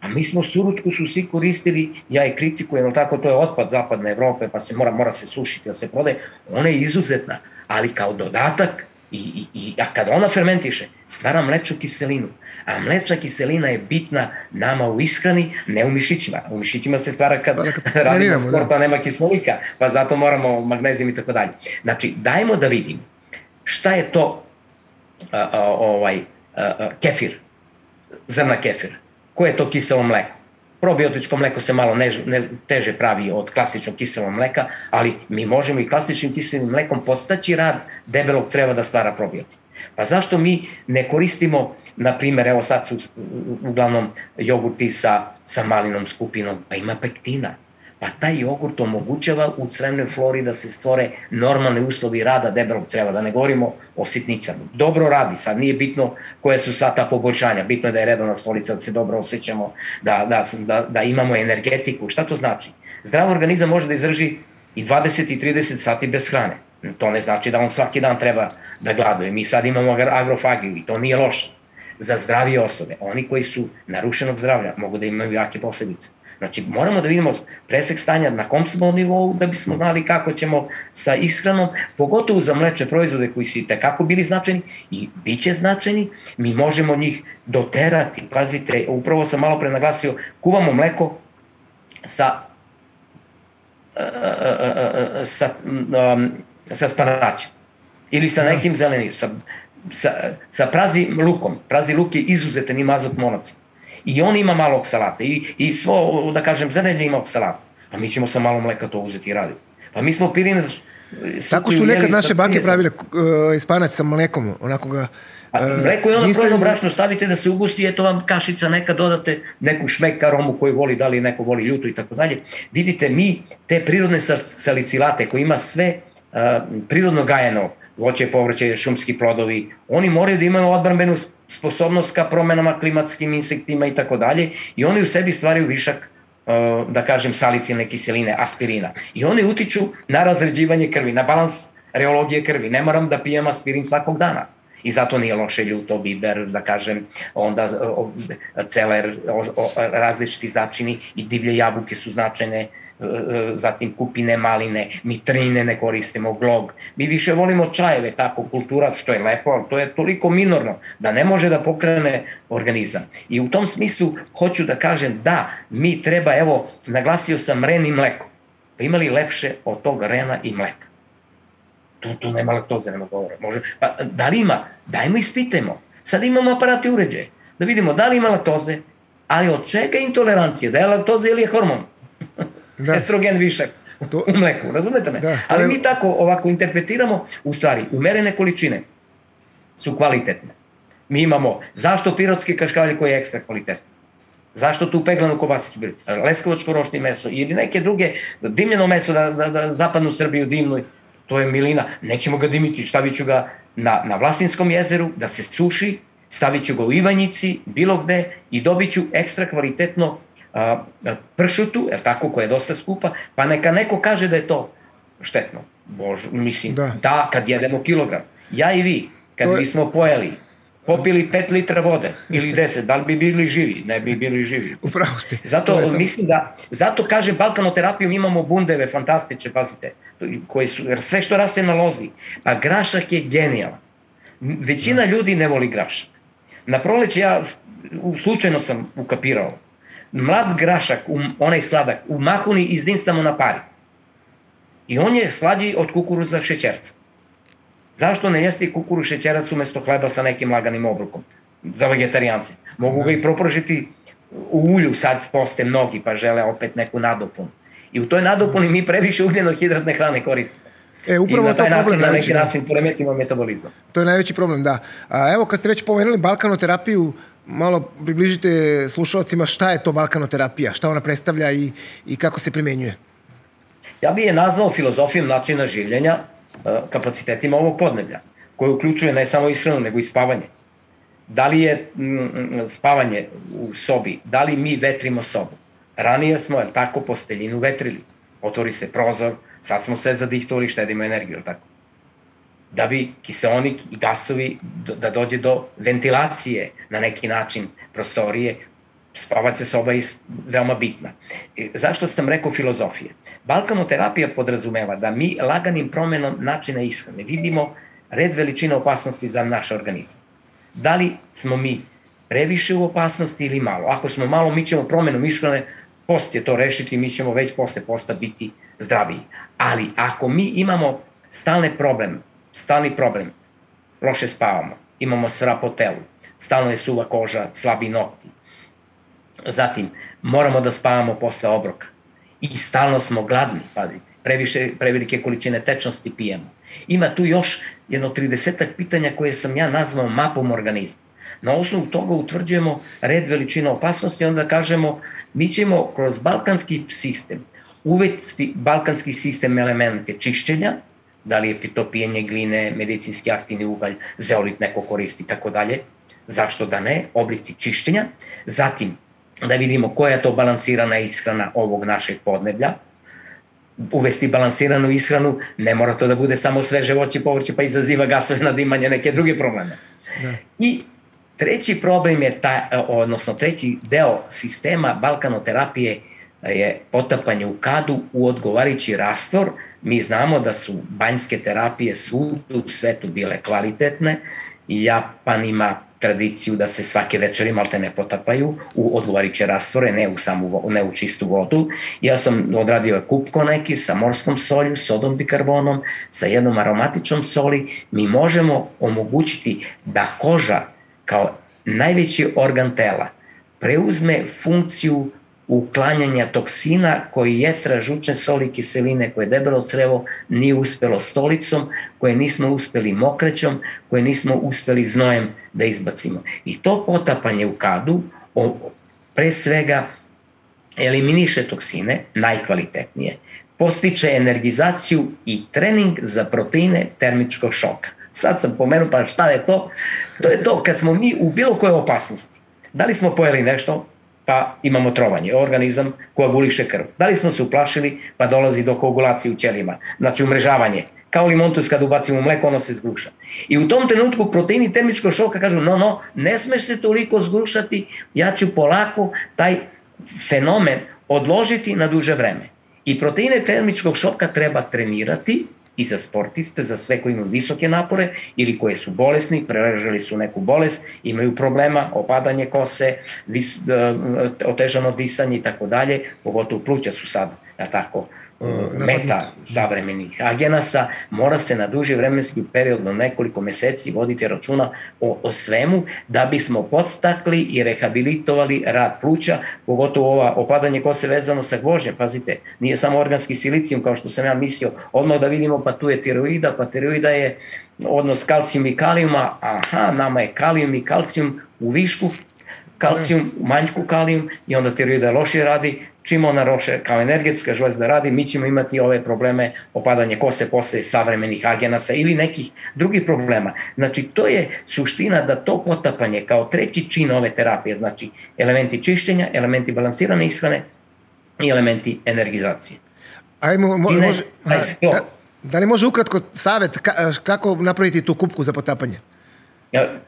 A mi smo surutku su svi koristili, ja je kritikujem, tako, to je otpad zapadne Evrope, pa se mora, mora se sušiti da se prodaje. Ona je izuzetna, ali kao dodatak, I, i, a kada ona fermentiše, stvara mlečnu kiselinu. A mlečna kiselina je bitna nama u ishrani, ne u mišićima. U mišićima se stvara kad radimo sporta, nema kiselnika, pa zato moramo magnezijum i tako dalje. Znači, dajmo da vidimo šta je to a, a, ovaj, a, a, kefir, zrna kefira. Koje je to kiselo mleko? Probiotičko mleko se malo než, ne, teže pravi od klasičnog kiselog mleka, ali mi možemo i klasičnim kiselim mlekom podstaći rad debelog creva da stvara probiotik. Pa zašto mi ne koristimo, na primjer, evo sad su uglavnom jogurti sa, sa malinom skupinom, pa ima pektina. Pa taj jogurt omogućava u crevnoj flori da se stvore normalne uslovi rada debelog creva, da ne govorimo o sitnicama. Dobro radi, sad nije bitno koje su sva ta poboljšanja, bitno je da je redovna stolica, da se dobro osjećamo, da, da, da, da imamo energetiku. Šta to znači? Zdrav organizam može da izdrži i dvadeset i trideset sati bez hrane. To ne znači da on svaki dan treba da gladuje. Mi sad imamo agrofagiju i to nije loše. Za zdravije osobe, oni koji su narušenog zdravlja, mogu da imaju jake posledice. Znači, moramo da vidimo presek stanja na kom smo nivou, da bismo znali kako ćemo sa ishranom, pogotovo za mlečne proizvode koji su i tekako bili značajni i bit će značajni, mi možemo njih doterati. Pazite, upravo sam malo pre naglasio, kuvamo mleko sa, sa, sa spanaćem ili sa nekim zelenim, sa, sa, sa prazim lukom. Prazi luk je izuzetan, ima azot monoksid. I on ima malo oksalata, i, i svo, da kažem, zelenje ima oksalata. Pa mi ćemo sa malo mleka to uzeti i raditi. Pa mi smo pirine... Tako su nekad naše bake pravile uh, ispanač sa mlekom, onako ga... Uh, mleko je onda proizno brašno, stavite da se ugusti, eto vam kašica, neka dodate neku šmek aromu koju voli, da li neko voli ljuto i tako dalje. Vidite, mi te prirodne salicilate koji ima sve uh, prirodno gajeno, voće, povrće, šumski plodovi, oni moraju da imaju odbrambenu sposobnost ka promenama, klimatskim insektima i tako dalje, i oni u sebi stvaraju višak, da kažem, salicilne kiseline, aspirina. I oni utiču na razređivanje krvi, na balans reologije krvi. Ne moram da pijem aspirin svakog dana. I zato nije loše ljuto, biber, da kažem, onda celer, različiti začini, i divlje jabuke su značajne, zatim kupine, maline, mitrine ne koristimo, glog. Mi više volimo čajeve, tako, kultura, što je lepo, ali to je toliko minorno da ne može da pokrene organizam. I u tom smislu hoću da kažem da mi treba, evo, naglasio sam ren i mleko. Pa ima li lepše od tog rena i mleka? Tu, tu nema laktoze, nema govora. Može, pa, da li ima? Dajmo ispitajmo. Sad imamo aparate uređaje. Da vidimo da li ima laktoze, ali od čega intolerancije? Da je laktoze ili je hormon? Da. Estrogen višak to... u mleku, razumete me? Da, je... Ali mi tako ovako interpretiramo, u stvari, umerene količine su kvalitetne. Mi imamo zašto pirotski kaškavalj koji je ekstra kvalitetan? Zašto tu peglanu kobasicu bili? Leskovačko rošti meso ili neke druge, dimljeno meso da, da, da zapadnu Srbiju dimnu, to je milina. Nećemo ga dimiti, stavit ću ga na, na Vlasinskom jezeru, da se suši, stavit ću ga u Ivanjici, bilo gde i dobit ću ekstra kvalitetno a, pršutu, jer tako, koja je dosta skupa, pa neka neko kaže da je to štetno. Bož, mislim, da. da, kad jedemo kilogram. Ja i vi, kad bi smo pojeli, popili pet litra vode ili deset, da li bi bili živi? Ne bi bili živi. Upravo ste. Zato, sam... mislim da, zato kažem, balkanoterapijom imamo bundeve, fantastiče, pazite, koji su, jer sve što raste na lozi. Pa grašak je genijalan. Većina da. ljudi ne voli grašak. Na proleće ja slučajno sam ukapirao. Mlad grašak, onaj sladak, u mahuni izdinstamo na pari. I on je slađi od kukuruza šećerca. Zašto ne jesti kukuruz šećerac umesto hleba sa nekim laganim obrokom? Za vegetarijance. Mogu ga i propržiti u ulju, sad poste mnogi, pa žele opet neku nadopunu. I u toj nadopuni mi previše ugljenohidratne hrane koristimo. E, upravo I na taj problem, način, na neki da. način poremetimo metabolizam. To je najveći problem, da. A, evo, kad ste već pomenuli balkanoterapiju, malo približite slušalcima šta je to balkanoterapija, šta ona predstavlja i, i kako se primenjuje. Ja bih je nazvao filozofijom načina življenja, kapacitetima ovog podneblja, koje uključuje ne samo ishranu, nego i spavanje. Da li je mm, spavanje u sobi, da li mi vetrimo sobu? Ranije smo, jel tako, posteljinu vetrili. Otvori se prozor, sad smo sve zadihtovali, štedimo energiju, jel tako? Da bi kiseonik i gasovi, da dođe do ventilacije na neki način prostorije, spavaća soba je veoma bitna. Zašto sam rekao filozofije? Balkanoterapija podrazumeva da mi laganim promenom načina ishrane vidimo red veličine opasnosti za naš organizam. Da li smo mi previše u opasnosti ili malo? Ako smo malo, mi ćemo promenom ishrane, post je to rešiti, mi ćemo već posle posta biti zdraviji. Ali ako mi imamo stalni problem, stalni problem, loše spavamo, imamo svrap po telu, stalno je suva koža, slabi nokti, zatim, moramo da spavamo posle obroka i stalno smo gladni, pazite, previše, prevelike količine tečnosti pijemo. Ima tu još jedno tridesetak pitanja koje sam ja nazvao mapom organizma. Na osnovu toga utvrđujemo red veličina opasnosti i onda kažemo mi ćemo kroz balkanski sistem uvesti balkanski sistem elemente čišćenja, da li je to pijenje gline, medicinski aktivni ugalj, zeolit neko koristi, tako dalje, zašto da ne, oblici čišćenja, zatim da vidimo koja je to balansirana ishrana ovog našeg podneblja, uvesti balansiranu ishranu, ne mora to da bude samo sveže voće i povrće, pa izaziva gasove nadimanje, neke druge probleme. Da. I treći problem je, ta, odnosno treći deo sistema balkanoterapije je potapanje u kadu u odgovarajući rastvor. Mi znamo da su banjske terapije svuda u svetu bile kvalitetne i Japan ima tradiciju da se svake večeri malte ne potapaju u odgovarajuće rastvore, ne u, samu, ne u čistu vodu. Ja sam odradio kupko neki sa morskom solju, sodom bikarbonom, sa jednom aromatičnom soli. Mi možemo omogućiti da koža kao najveći organ tela preuzme funkciju uklanjanja toksina koji jetra, žučne soli, kiseline koje debelo crevo nije uspelo stolicom, koje nismo uspeli mokrećom, koje nismo uspeli znojem da izbacimo. I to potapanje u kadu pre svega eliminiše toksine, najkvalitetnije, postiče energizaciju i trening za proteine termičkog šoka. Sad sam pomenuo, pa šta je to? To je to kad smo mi u bilo kojoj opasnosti. Da li smo pojeli nešto? Pa imamo trovanje, organizam koaguliše krv. Da li smo se uplašili, pa dolazi do koagulacije u ćelijima, znači umrežavanje. Kao limontus kad ubacimo u mleko, ono se zgruša. I u tom trenutku proteini termičkog šoka kažu, no, no, ne smeš se toliko zgrušati, ja ću polako taj fenomen odložiti na duže vreme. I proteine termičkog šoka treba trenirati i za sportiste, za sve koji imaju visoke napore ili koje su bolesni, preležali su neku bolest, imaju problema, opadanje kose, vis, otežano disanje i tako dalje, pogotovo pluća su sad, ja tako, meta savremenih agenasa, mora se na duži vremenski period do nekoliko meseci voditi računa o, o svemu da bismo podstakli i rehabilitovali rad pluća, pogotovo ova opadanje kose vezano sa gvožđem, pazite, nije samo organski silicijum kao što sam ja mislio, odmah da vidimo pa tu je tiroida, pa tiroida je odnos kalcijum i kalijuma, aha, nama je kalijum i kalcijum u višku, kalcijum, u manjku kalijum i onda tiroida lošije radi. Čim ona loše kao energetska žlezda radi, mi ćemo imati ove probleme, opadanje kose posle savremenih agenasa ili nekih drugih problema. Znači, to je suština da to potapanje kao treći čin ove terapije, znači elementi čišćenja, elementi balansirane ishrane i elementi energizacije. Ajmo, može, može, da, da li može ukratko savjet kako napraviti tu kupku za potapanje?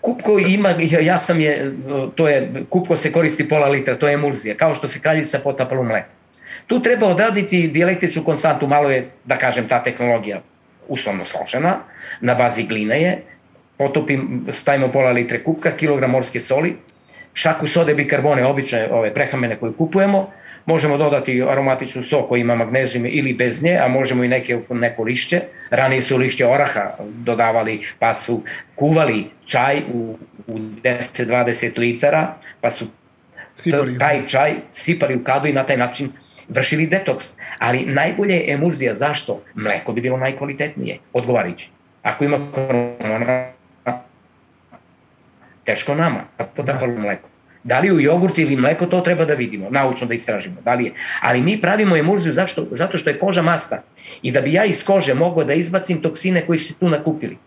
Kupko ima, ja sam je, to je, kupko se koristi pola litra, to je emulzija, kao što se kraljica potapala u mleko. Tu treba odraditi dijelektričnu konstantu, malo je, da kažem, ta tehnologija uslovno složena, na bazi gline je, potopim, stavimo pola litre kupka, kilogram morske soli, šaku sode bikarbone, obične ove prehrambene koje kupujemo, možemo dodati aromatičnu sok koja ima magnezijum ili bez nje, a možemo i neke, neko lišće. Ranije su lišće oraha dodavali, pa su kuvali čaj u, u deset do dvadeset litara, pa su sipali taj čaj, sipali u kadu i na taj način vršili detoks. Ali najbolje je emulzija. Zašto? Mleko bi bilo najkvalitetnije, odgovarajući. Ako ima korona, teško nama, potapalo mleko. Da li u jogurt ili mleko, to treba da vidimo, naučno da istražimo, da li je. Ali mi pravimo emulziju zašto? Zato što je koža masna i da bi ja iz kože mogao da izbacim toksine koji se tu nakupili.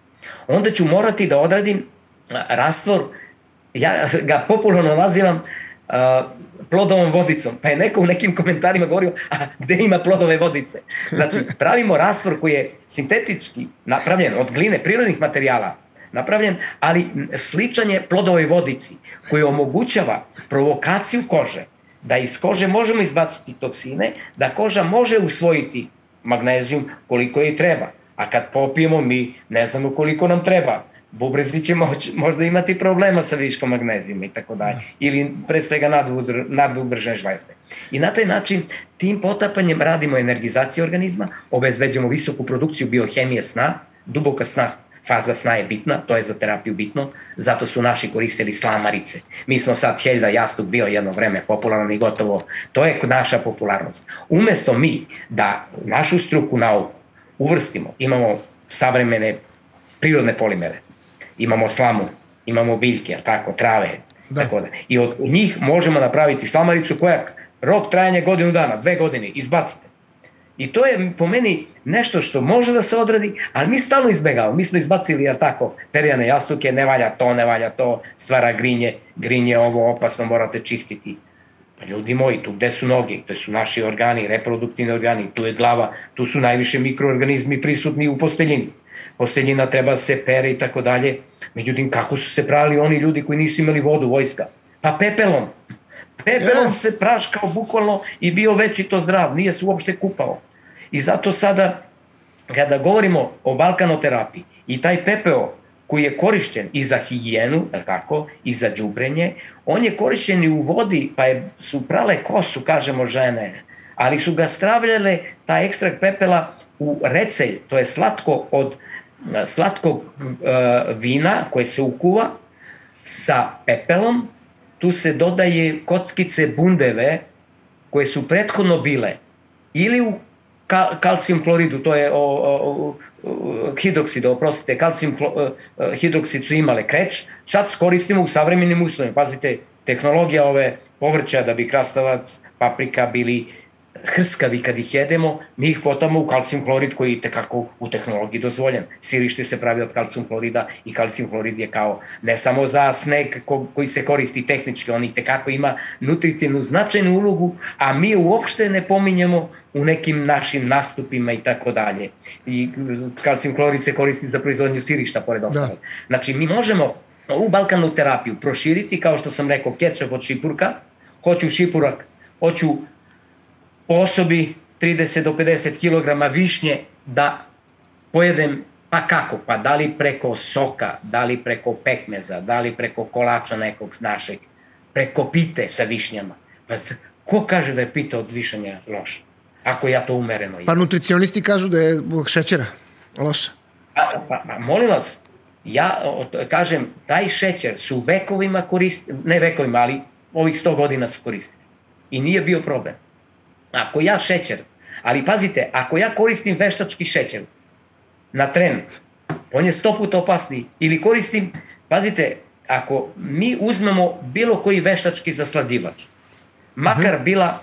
Onda ću morati da odradim rastvor, ja ga popularno nazivam uh, plodovom vodicom, pa je neko u nekim komentarima govorio, a gde ima plodove vodice? Znači, pravimo rastvor koji je sintetički napravljen od gline, prirodnih materijala, napravljen, ali sličan je plodovoj vodici koji omogućava provokaciju kože, da iz kože možemo izbaciti toksine, da koža može usvojiti magnezijum koliko je treba, a kad popijemo mi ne znamo koliko nam treba. Bubrezi će moći, možda imati problema sa viškom magnezijuma i tako dalje, ili pre svega nadubržne žlezde. I na taj način tim potapanjem radimo energizaciju organizma, obezbeđujemo visoku produkciju biohemije sna, duboka sna. Faza sna je bitna, to je za terapiju bitno, zato su naši koristili slamarice. Mi smo sad Heljda jastuk bio jedno vreme popularan i gotovo, to je naša popularnost. Umesto mi da našu struku nauku uvrstimo, imamo savremene prirodne polimere, imamo slamu, imamo biljke, tako, trave, tako da. I od njih možemo napraviti slamaricu koja rok trajanja godinu dana, dve godine, izbacite. I to je po meni nešto što može da se odradi, ali mi stalno izbegavamo. Mi smo izbacili, jel tako, perjane jastuke, ne valja to, ne valja to, stvara grinje, grinje ovo opasno, morate čistiti. Pa ljudi moji, tu gde su noge, gde su naši organi, reproduktivni organi, tu je glava, tu su najviše mikroorganizmi prisutni u posteljini. Posteljina treba se pere i tako dalje. Međutim, kako su se prali oni ljudi koji nisu imali vodu, vojska? Pa pepelom. Pepelom se praškao bukvalno i bio večito zdrav, nije se uopšte kupao. I zato sada, kada govorimo o balkanoterapiji i taj pepeo koji je korišćen i za higijenu, tako, i za đubrenje, on je korišćen i u vodi, pa je, su prale kosu, kažemo žene, ali su ga stavljale taj ekstrakt pepela u recelj, to je slatko od slatkog uh, vina koje se ukuva sa pepelom. Tu se dodaje kockice bundeve koje su prethodno bile ili u kalcijum kloridu, to je o, o, o, hidroksidu, oprostite, kalcijum hidroksid su imale kreć, sad koristimo u savremenim uslovima. Pazite, tehnologija ove povrća da bi krastavac, paprika bili hrskavi kad ih jedemo, mi ih potamo u kalcijum klorid koji je tekako u tehnologiji dozvoljen. Sirište se pravi od kalcijum klorida i kalcijum klorid je kao ne samo za sneg koji se koristi tehnički, on i tekako ima nutritivnu značajnu ulogu, a mi uopšte ne pominjemo u nekim našim nastupima i tako dalje. I kalcijum klorid se koristi za proizvodnju sirišta pored ostalog. Znači, mi možemo u balkanoterapiju proširiti, kao što sam rekao, kečap od šipurka, hoću šipurak, hoću po osobi trideset do pedeset kilograma višnje da pojedem, pa kako? Pa da li preko soka, da li preko pekmeza, da li preko kolača nekog našeg, preko pite sa višnjama. Pa ko kaže da je pita od višanja loša? Ako ja to umereno imam. Pa nutricionisti kažu da je šećera loša. Pa, pa, pa molim vas, ja kažem, taj šećer su vekovima koristili, ne vekovima, ali ovih sto godina su koristili. I nije bio problem. Ako ja šećer, ali pazite, ako ja koristim veštački šećer na tren, on je sto puta opasniji, ili koristim, pazite, ako mi uzmemo bilo koji veštački zasladivač, makar bila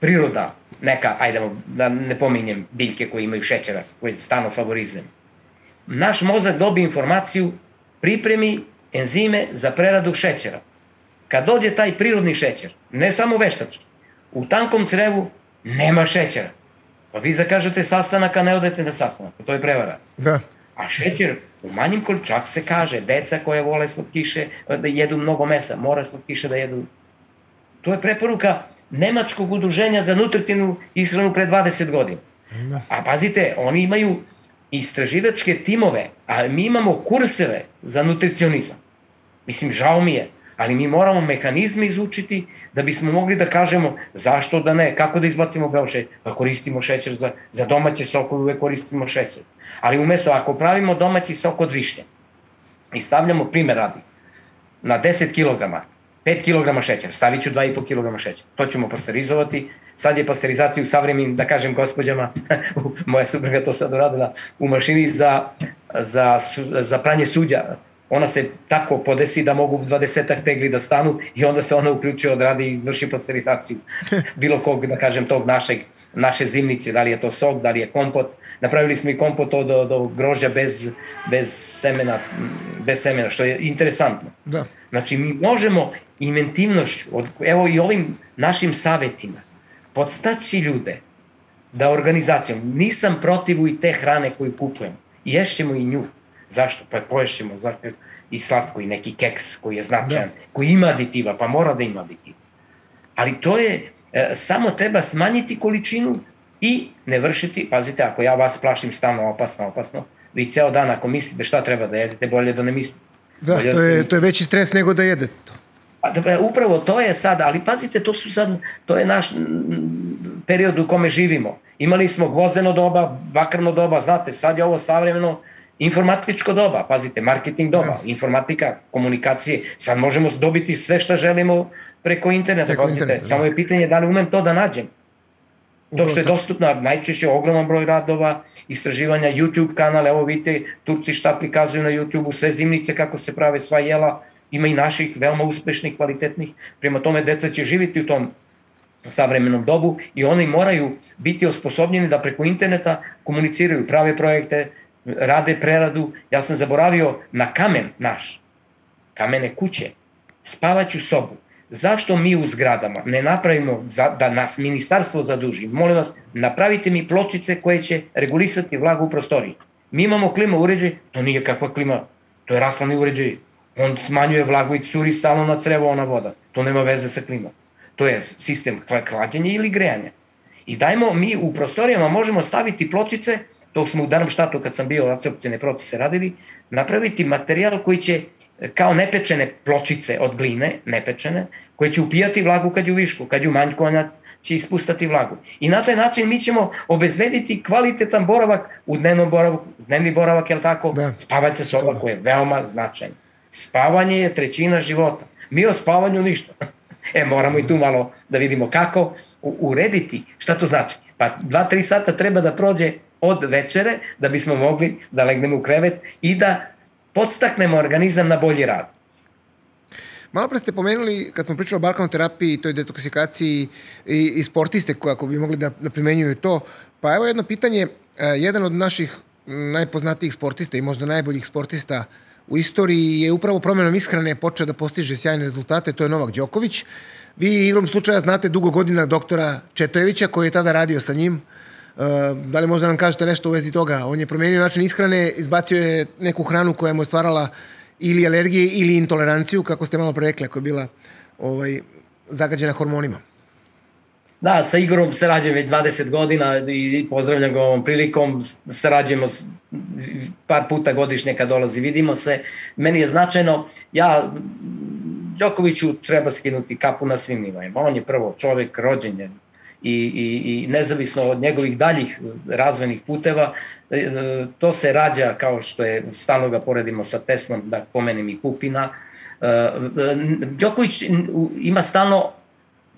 priroda neka, ajde da ne pominjem biljke koje imaju šećera, koje stano favorizem, naš mozak dobije informaciju, pripremi enzime za preradu šećera. Kad dođe taj prirodni šećer, ne samo veštački, u tankom crevu nema šećera. Pa vi zakažete sastanak, a ne odete na sastanak. To je prevara. Da. A šećer u manjim količinama, čak se kaže, deca koja vole slatkiše, da jedu mnogo mesa, mora slatkiše da jedu. To je preporuka Nemačkog udruženja za nutritivnu ishranu pre dvadeset godina. A pazite, oni imaju istraživačke timove, a mi imamo kurseve za nutricionizam. Mislim, žao mi je, ali mi moramo mehanizme izučiti da bismo mogli da kažemo zašto da ne, kako da izbacimo beo šećer, da koristimo šećer za, za domaće sokove, uvek koristimo šećer. Ali umesto, ako pravimo domaći sok od višnje i stavljamo, primer radi, na deset kilograma, pet kilograma šećera, stavit ću dva i po kilograma šećera. To ćemo pasterizovati. Sad je pasterizacija u savremenim, da kažem gospođama, moja supruga to sad uradila, u mašini za, za, za pranje suđa. Ona se tako podesi da mogu dvadesetak tegli da stanu i onda se ona uključuje, odradi i izvrši pasterizaciju. Bilo kog, da kažem, tog našeg, naše zimnice, da li je to sok, da li je kompot. Napravili smo i kompot od, od grožđa bez, bez, semena, bez semena, što je interesantno. Da. Znači, mi možemo inventivnošću, evo i ovim našim savetima, podstaći ljude da organizacijom, nisam protivu i te hrane koju kupujemo, ješćemo i nju. Zašto? Pa poješćemo i slatko i neki keks koji je značajan, koji ima aditiva, pa mora da ima aditiva. Ali to je, samo treba smanjiti količinu i ne vršiti, pazite, ako ja vas plašim stalno opasno, opasno, vi ceo dan ako mislite šta treba da jedete, bolje da ne mislite. Da, to je veći stres nego da jedete to. Upravo to je sad, ali pazite, to su sad, to je naš period u kome živimo. Imali smo gvozdeno doba, bakarno doba, znate, sad je ovo savremeno informatičko doba, pazite, marketing doba, informatika, komunikacije, sad možemo dobiti sve što želimo preko interneta, pazite, samo je pitanje da li umem to da nađem. To što je dostupno, najčešće ogroman broj radova, istraživanja, YouTube kanal, evo vidite, Turci šta prikazuju na YouTube-u, sve zimnice, kako se prave sva jela, ima i naših veoma uspešnih, kvalitetnih, prema tome deca će živjeti u tom savremenom dobu i oni moraju biti osposobljeni da preko interneta komuniciraju, prave projekte, rade preradu. Ja sam zaboravio na kamen naš, kamene kuće, spavaću sobu. Zašto mi u zgradama ne napravimo da nas ministarstvo zaduži? Molim vas, napravite mi pločice koje će regulisati vlagu u prostoriji. Mi imamo klima uređaj, to nije kakva klima, to je rashladni uređaj. On smanjuje vlagu i curi stalno na crevo ona voda. To nema veze sa klimom. To je sistem hlađenja ili grejanja. I dajmo, mi u prostorijama možemo staviti pločice, to smo u Danom štatu kad sam bio, da se opcijne procese radili, napraviti materijal koji će, kao nepečene pločice od gline, nepečene, koje će upijati vlagu kad je u višku, kad je u manjku, ona će ispustati vlagu. I na taj način mi ćemo obezbediti kvalitetan boravak, u dnevni boravak, je li tako? Spavati se soba koja je veoma značajna. Spavanje je trećina života. Mi o spavanju ništa. E, moramo i tu malo da vidimo kako urediti. Šta to znači? Pa dva, tri sata treba da prođe od večere da bismo mogli da legnemo u krevet i da podstaknemo organizam na bolji rad. Malo pre ste pomenuli, kad smo pričali o balkanoterapiji i toj detoksikaciji i sportiste koja bi mogli da primenjuju to, pa evo jedno pitanje, jedan od naših najpoznatijih sportista i možda najboljih sportista u istoriji je upravo promjenom ishrane počeo da postiže sjajne rezultate, to je Novak Đoković. Vi igrom slučaja znate dugo godina doktora Četojevića koji je tada radio sa njim. Da li možda nam kažete nešto u vezi toga? On je promijenio način ishrane, izbacio je neku hranu koja mu je stvarala ili alergije ili intoleranciju, kako ste malo pre rekli, koja je bila zagađena hormonima. Da, sa Igorom sarađujem već dvadeset godina i pozdravljam ga ovom prilikom. Sarađujemo par puta godišnje kad dolazi, vidimo se. Meni je značajno, ja Đokoviću treba skinuti kapu na svim nivoima. On je prvo čovek, rođen je, i nezavisno od njegovih daljih razvojnih puteva, to se rađa kao što je, stalno ga poredimo sa Teslom, da pomenem i Pupina. Đoković ima stalno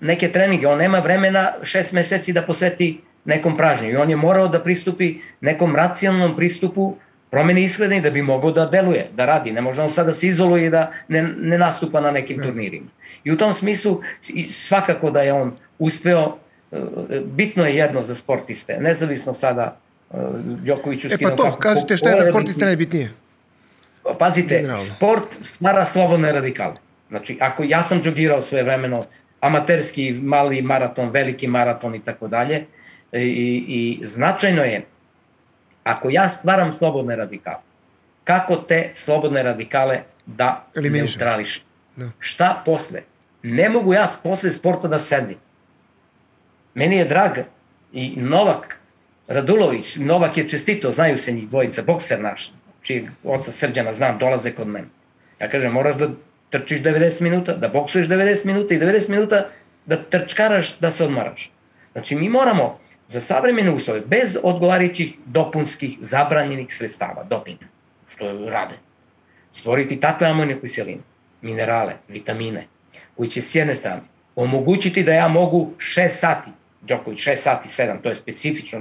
neke treninge, on nema vremena šest meseci da posveti nekom pražnju i on je morao da pristupi nekom racionalnom pristupu promeni isgleda i da bi mogao da deluje, da radi. Ne može on sad da se izoluje i da ne, ne nastupa na nekim turnirima. I u tom smislu svakako da je on uspeo. Bitno je jedno za sportiste, nezavisno sada Đokoviću skinu. E pa to, kažete šta je za sportiste najbitnije? Pazite, sport stvara slobodne radikale. Znači, ako ja sam džogirao svoje vremeno, amaterski mali maraton, veliki maraton i tako dalje, i značajno je, ako ja stvaram slobodne radikale, kako te slobodne radikale da neutrališem? Šta posle? Ne mogu ja posle sporta da sedim. Meni je drag i Novak Radulović, Novak je čestito, znaju se njih dvojica, bokser naš, čijeg oca Srđana znam, dolaze kod mene. Ja kažem, moraš da trčiš devedeset minuta, da boksuješ devedeset minuta i devedeset minuta da trčkaraš, da se odmaraš. Znači, mi moramo za savremene uslove, bez odgovarajućih dopunskih zabranjenih sredstava, dopinga, što rade, stvoriti takve amonijak kiseline, minerale, vitamine, koji će s jedne strane omogućiti da ja mogu šest sati, Đoković, šest sati sedam, to je specifično,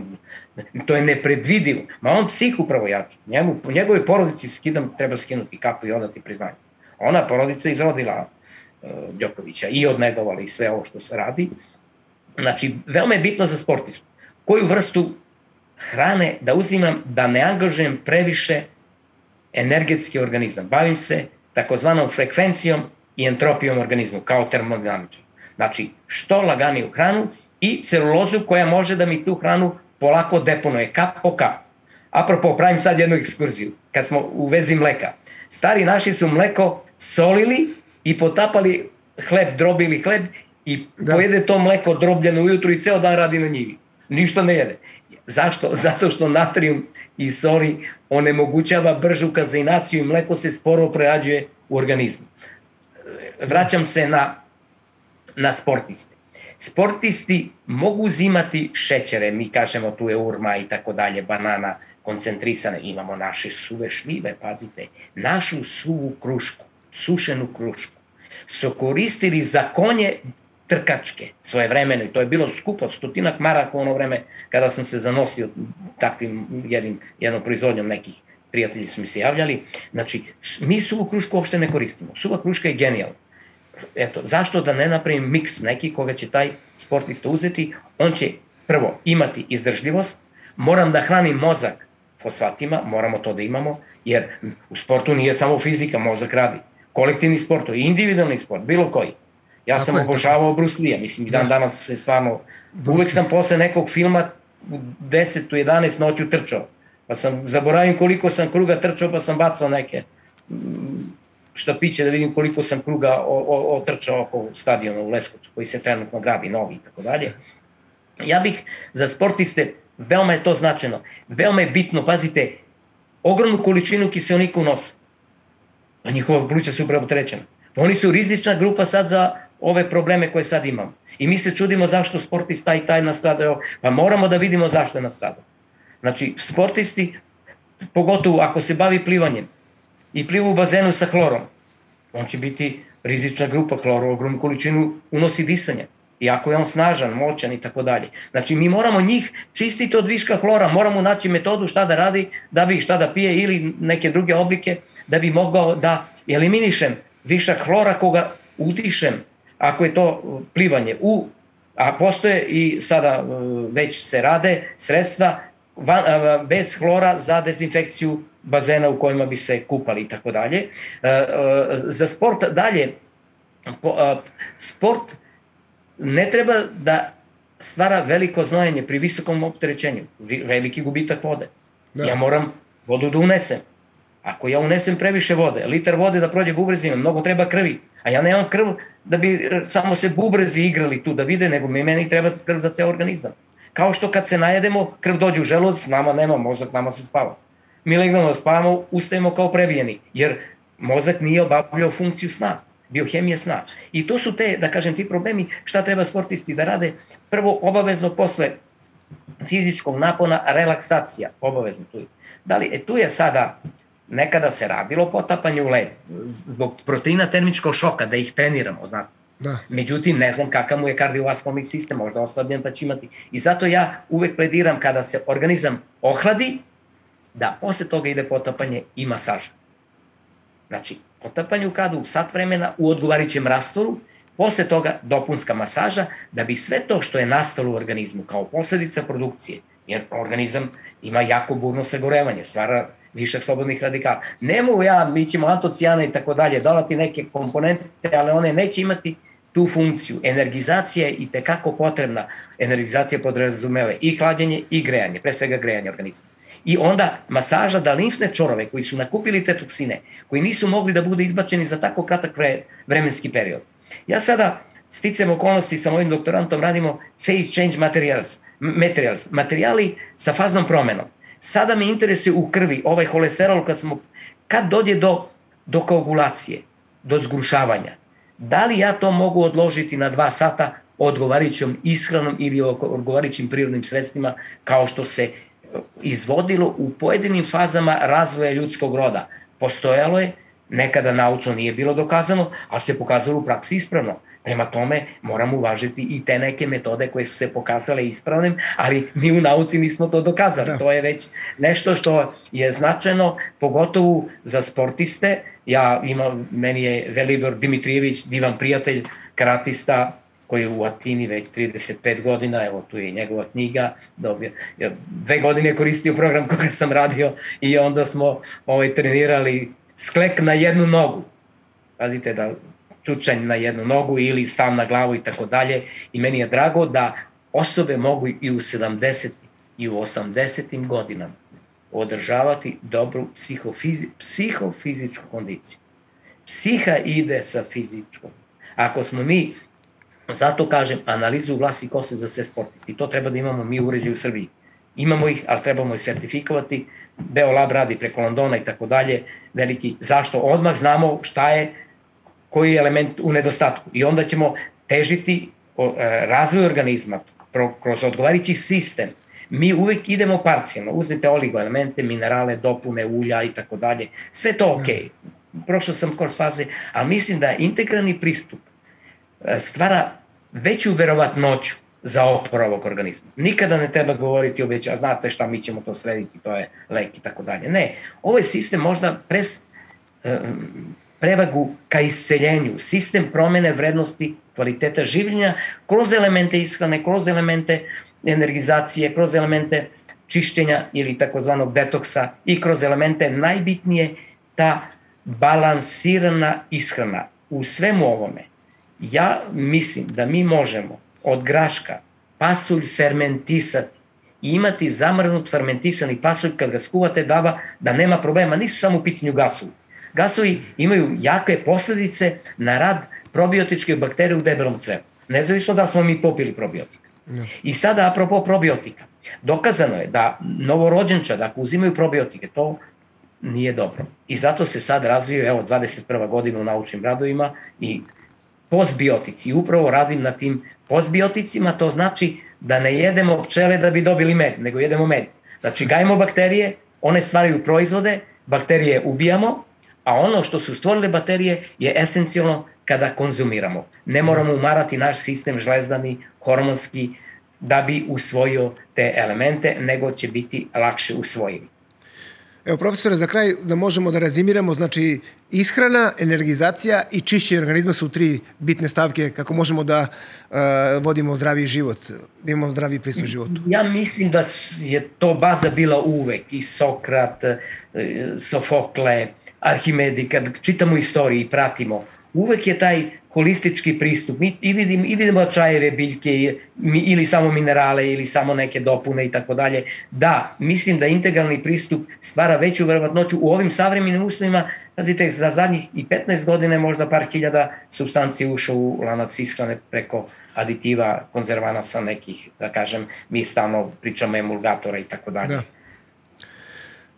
to je nepredvidivo. Ma on psih upravo jači. Njemu, po njegovoj porodici skidam, treba skinuti kapu i odati priznanje. Ona porodica izrodila uh, Đokovića i odnegovala i sve ovo što se radi. Znači, veoma je bitno za sportistu. Koju vrstu hrane da uzimam, da ne angažujem previše energetski organizam. Bavim se takozvanom frekvencijom i entropijom organizmu, kao termodinamičar. Znači, što laganiju hranu i celulozu koja može da mi tu hranu polako deponuje, kap po kap. Apropo, pravim sad jednu ekskurziju, kad smo u vezi mleka. Stari naši su mleko solili i potapali hleb, drobili hleb i pojede to mleko drobljeno ujutru i ceo dan radi na njivi. Ništa ne jede. Zašto? Zato što natrijum i soli onemogućava bržu kazeinaciju i mleko se sporo prerađuje u organizmu. Vraćam se na na sportiste. Sportisti mogu uzimati šećere, mi kažemo tu je urma i tako dalje, banana, koncentrisane, imamo naše suve šljive, pazite, našu suvu krušku, sušenu krušku, su koristili za konje trkačke svoje vremeno, i to je bilo skupo, stotinak maraka ono vreme kada sam se zanosio takvim jednim, jednom proizvodnjom nekih prijatelji su mi se javljali. Znači, mi suvu krušku uopšte ne koristimo. Suva kruška je genijalna. Eto, zašto da ne napravim miks neki koga će taj sportista uzeti? On će prvo imati izdržljivost, moram da hranim mozak fosfatima, moramo to da imamo, jer u sportu nije samo fizika, mozak radi. Kolektivni sport, to je individualni sport, bilo koji. Ja sam obožavao Bruce Lee-a, mislim i dan danas se stvarno, uvek sam posle nekog filma u deset do jedanaest noću trčao, pa sam zaboravim koliko sam kruga trčao, pa sam bacao neke štapiće da vidim koliko sam kruga otrčao oko stadiona u Leskovcu, koji se trenutno gradi, novi i tako dalje. Ja bih za sportiste, veoma je to značajno, veoma je bitno, pazite, ogromnu količinu kiseonika u nosu, pa njihova pluća su upravo trećena. Oni su rizična grupa sad za ove probleme koje sad imamo. I mi se čudimo zašto sportista i taj nastradao, pa moramo da vidimo zašto je nastradao. Znači, sportisti, pogotovo ako se bavi plivanjem, i pliva u bazenu sa hlorom, on će biti rizična grupa, hloru, ogromnu količinu unosi disanja. Iako je on snažan, moćan i tako dalje. Znači, mi moramo njih čistiti od viška hlora, moramo naći metodu šta da radi, da bi šta da pije ili neke druge oblike, da bi mogao da eliminišem višak hlora koga utišem, ako je to plivanje. U, a postoje i sada već se rade sredstva bez hlora za dezinfekciju bazena u kojima bi se kupali i tako dalje. Za sport dalje, sport ne treba da stvara veliko znojenje pri visokom opterećenju, veliki gubitak vode. Da. Ja moram vodu da unesem. Ako ja unesem previše vode, litar vode da prođe bubrezima, mnogo treba krvi, a ja nemam krv da bi samo se bubrezi igrali tu da vide, nego meni treba krv za ceo organizam. Kao što kad se najedemo, krv dođe u želudac, nama nema, mozak nama se spava. Mi legnemo da spavamo, ustajemo kao prebijeni, jer mozak nije obavljao funkciju sna, biohemije sna. I to su te, da kažem, ti problemi, šta treba sportisti da rade. Prvo, obavezno posle fizičkog napona, relaksacija, obavezno tu je. Da li, e, tu je sada, nekada se radilo potapanje u led, zbog proteina termičkog šoka, da ih treniramo, znate. Da. Međutim, ne znam kakav mu je kardiovaskularni sistem, možda oslabljen pa će imati. I zato ja uvek plediram kada se organizam ohladi, da posle toga ide potapanje i masaža. Znači, potapanje u kadu, sat vremena, u odgovarajućem rastvoru, posle toga dopunska masaža, da bi sve to što je nastalo u organizmu kao posledica produkcije, jer organizam ima jako burno sagorevanje, stvara višak slobodnih radikala. Ne mogu ja, mi ćemo antocijana i tako dalje, davati neke komponente, ali one neće imati tu funkciju. Energizacija je i tekako potrebna. Energizacija podrazumeva i hlađenje i grejanje, pre svega grejanje organizma. I onda masaža da limfne čvorove koji su nakupili te toksine, koji nisu mogli da budu izbačeni za tako kratak vremenski period. Ja sada sticam okolnosti sa mojim doktorantom, radimo phase change materials, materials, materijali sa faznom promenom. Sada me interesuje u krvi ovaj holesterol kad, smo, kad dođe do, do koagulacije, do zgrušavanja. Da li ja to mogu odložiti na dva sata odgovarajućom ishranom ili odgovarajućim prirodnim sredstvima kao što se izvodilo u pojedinim fazama razvoja ljudskog roda. Postojalo je, nekada naučno nije bilo dokazano, ali se pokazalo u praksi ispravno. Prema tome moramo uvažiti i te neke metode koje su se pokazale ispravnim, ali mi u nauci nismo to dokazali. Da. To je već nešto što je značajno, pogotovo za sportiste. Ja imam, meni je Velibor Dimitrijević, divan prijatelj, karatista, koji je u Atini već trideset pet godina, evo tu je njegova knjiga, dobio, dve godine koristio program koga sam radio i onda smo ovaj, trenirali sklek na jednu nogu. Pazite da čučanj na jednu nogu ili stav na glavu i tako dalje. I meni je drago da osobe mogu i u sedamdesetim i u osamdesetim godinama održavati dobru psihofizi, psihofizičku kondiciju. Psiha ide sa fizičkom. Ako smo mi, zato kažem, analizu glasi kose za sve sportisti. To treba da imamo mi uređaj u Srbiji. Imamo ih, ali trebamo ih sertifikovati. Beo Lab radi preko Londona i tako dalje. Veliki, zašto? Odmah znamo šta je, koji je element u nedostatku. I onda ćemo težiti razvoj organizma kroz odgovarajući sistem. Mi uvek idemo parcijalno. Uzmite oligoelemente, minerale, dopune, ulja i tako dalje. Sve to ok. Prošao sam kroz faze, a mislim da integralni pristup stvara veću verovatnoću za oporavak organizma. Nikada ne treba govoriti o većoj, a znate šta, mi ćemo to srediti, to je lek i tako dalje. Ne, ovaj sistem možda pres, prevagu ka isceljenju, sistem promene vrednosti kvaliteta življenja kroz elemente ishrane, kroz elemente energizacije, kroz elemente čišćenja ili takozvanog detoksa i kroz elemente najbitnije ta balansirana ishrana. U svemu ovome ja mislim da mi možemo od graška pasulj fermentisati i imati zamrznut fermentisani pasulj kad ga skuvate dava da nema problema. Nisu samo u pitanju gasovi. Gasovi imaju jake posledice na rad probiotičke bakterije u debelom crevu. Nezavisno da smo mi popili probiotika. No. I sada apropo probiotika. Dokazano je da novorođenčad ako uzimaju probiotike to nije dobro. I zato se sad razvio evo dvadeset prva godina u naučnim radovima i postbiotici. I upravo radim na tim postbioticima, to znači da ne jedemo pčele da bi dobili med, nego jedemo med. Znači gajimo bakterije, one stvaraju proizvode, bakterije ubijamo, a ono što su stvorile bakterije je esencijalno kada konzumiramo. Ne moramo umarati naš sistem žlezdani, hormonski, da bi usvojio te elemente, nego će biti lakše usvojivi. Evo, profesore, za kraj da možemo da rezimiramo, znači ishrana, energizacija i čišćenje organizma su tri bitne stavke kako možemo da uh, vodimo zdraviji život, da imamo zdraviji pristup životu. Ja mislim da je to baza bila uvek i Sokrat, Sofokle, Arhimedi, kad čitamo istoriju i pratimo, uvek je taj holistički pristup. Mi vidimo, vidimo čajeve, biljke ili samo minerale ili samo neke dopune i tako dalje. Da, mislim da integralni pristup stvara veću verovatnoću u ovim savremenim uslovima. Pazite, za zadnjih i petnaest godina možda par hiljada supstanci ušao u lanac ishrane preko aditiva, konzervanasa nekih, da kažem, mi stalno pričamo emulgatora i tako dalje. Da.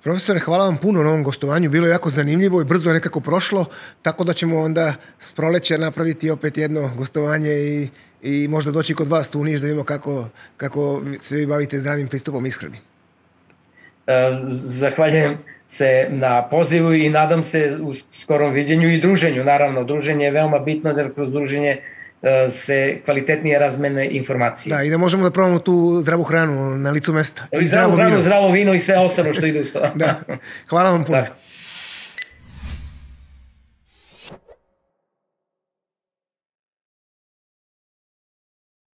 Profesore, hvala vam puno na ovom gostovanju, bilo je jako zanimljivo i brzo je nekako prošlo, tako da ćemo onda s proleća napraviti opet jedno gostovanje i, i možda doći kod vas tu u Niš da vidimo kako, kako se vi bavite zdravim pristupom ishrani. E, zahvaljujem se na pozivu i nadam se u skorom viđenju i druženju, naravno, druženje je veoma bitno jer kroz druženje se kvalitetnije razmene informacije. Da, i da možemo da probamo tu zdravu hranu na licu mesta. I, I zdravu, zdravu hranu, vino. Zdravo vino i sve ostalo što ide uz to. Da. Hvala vam puno. Da.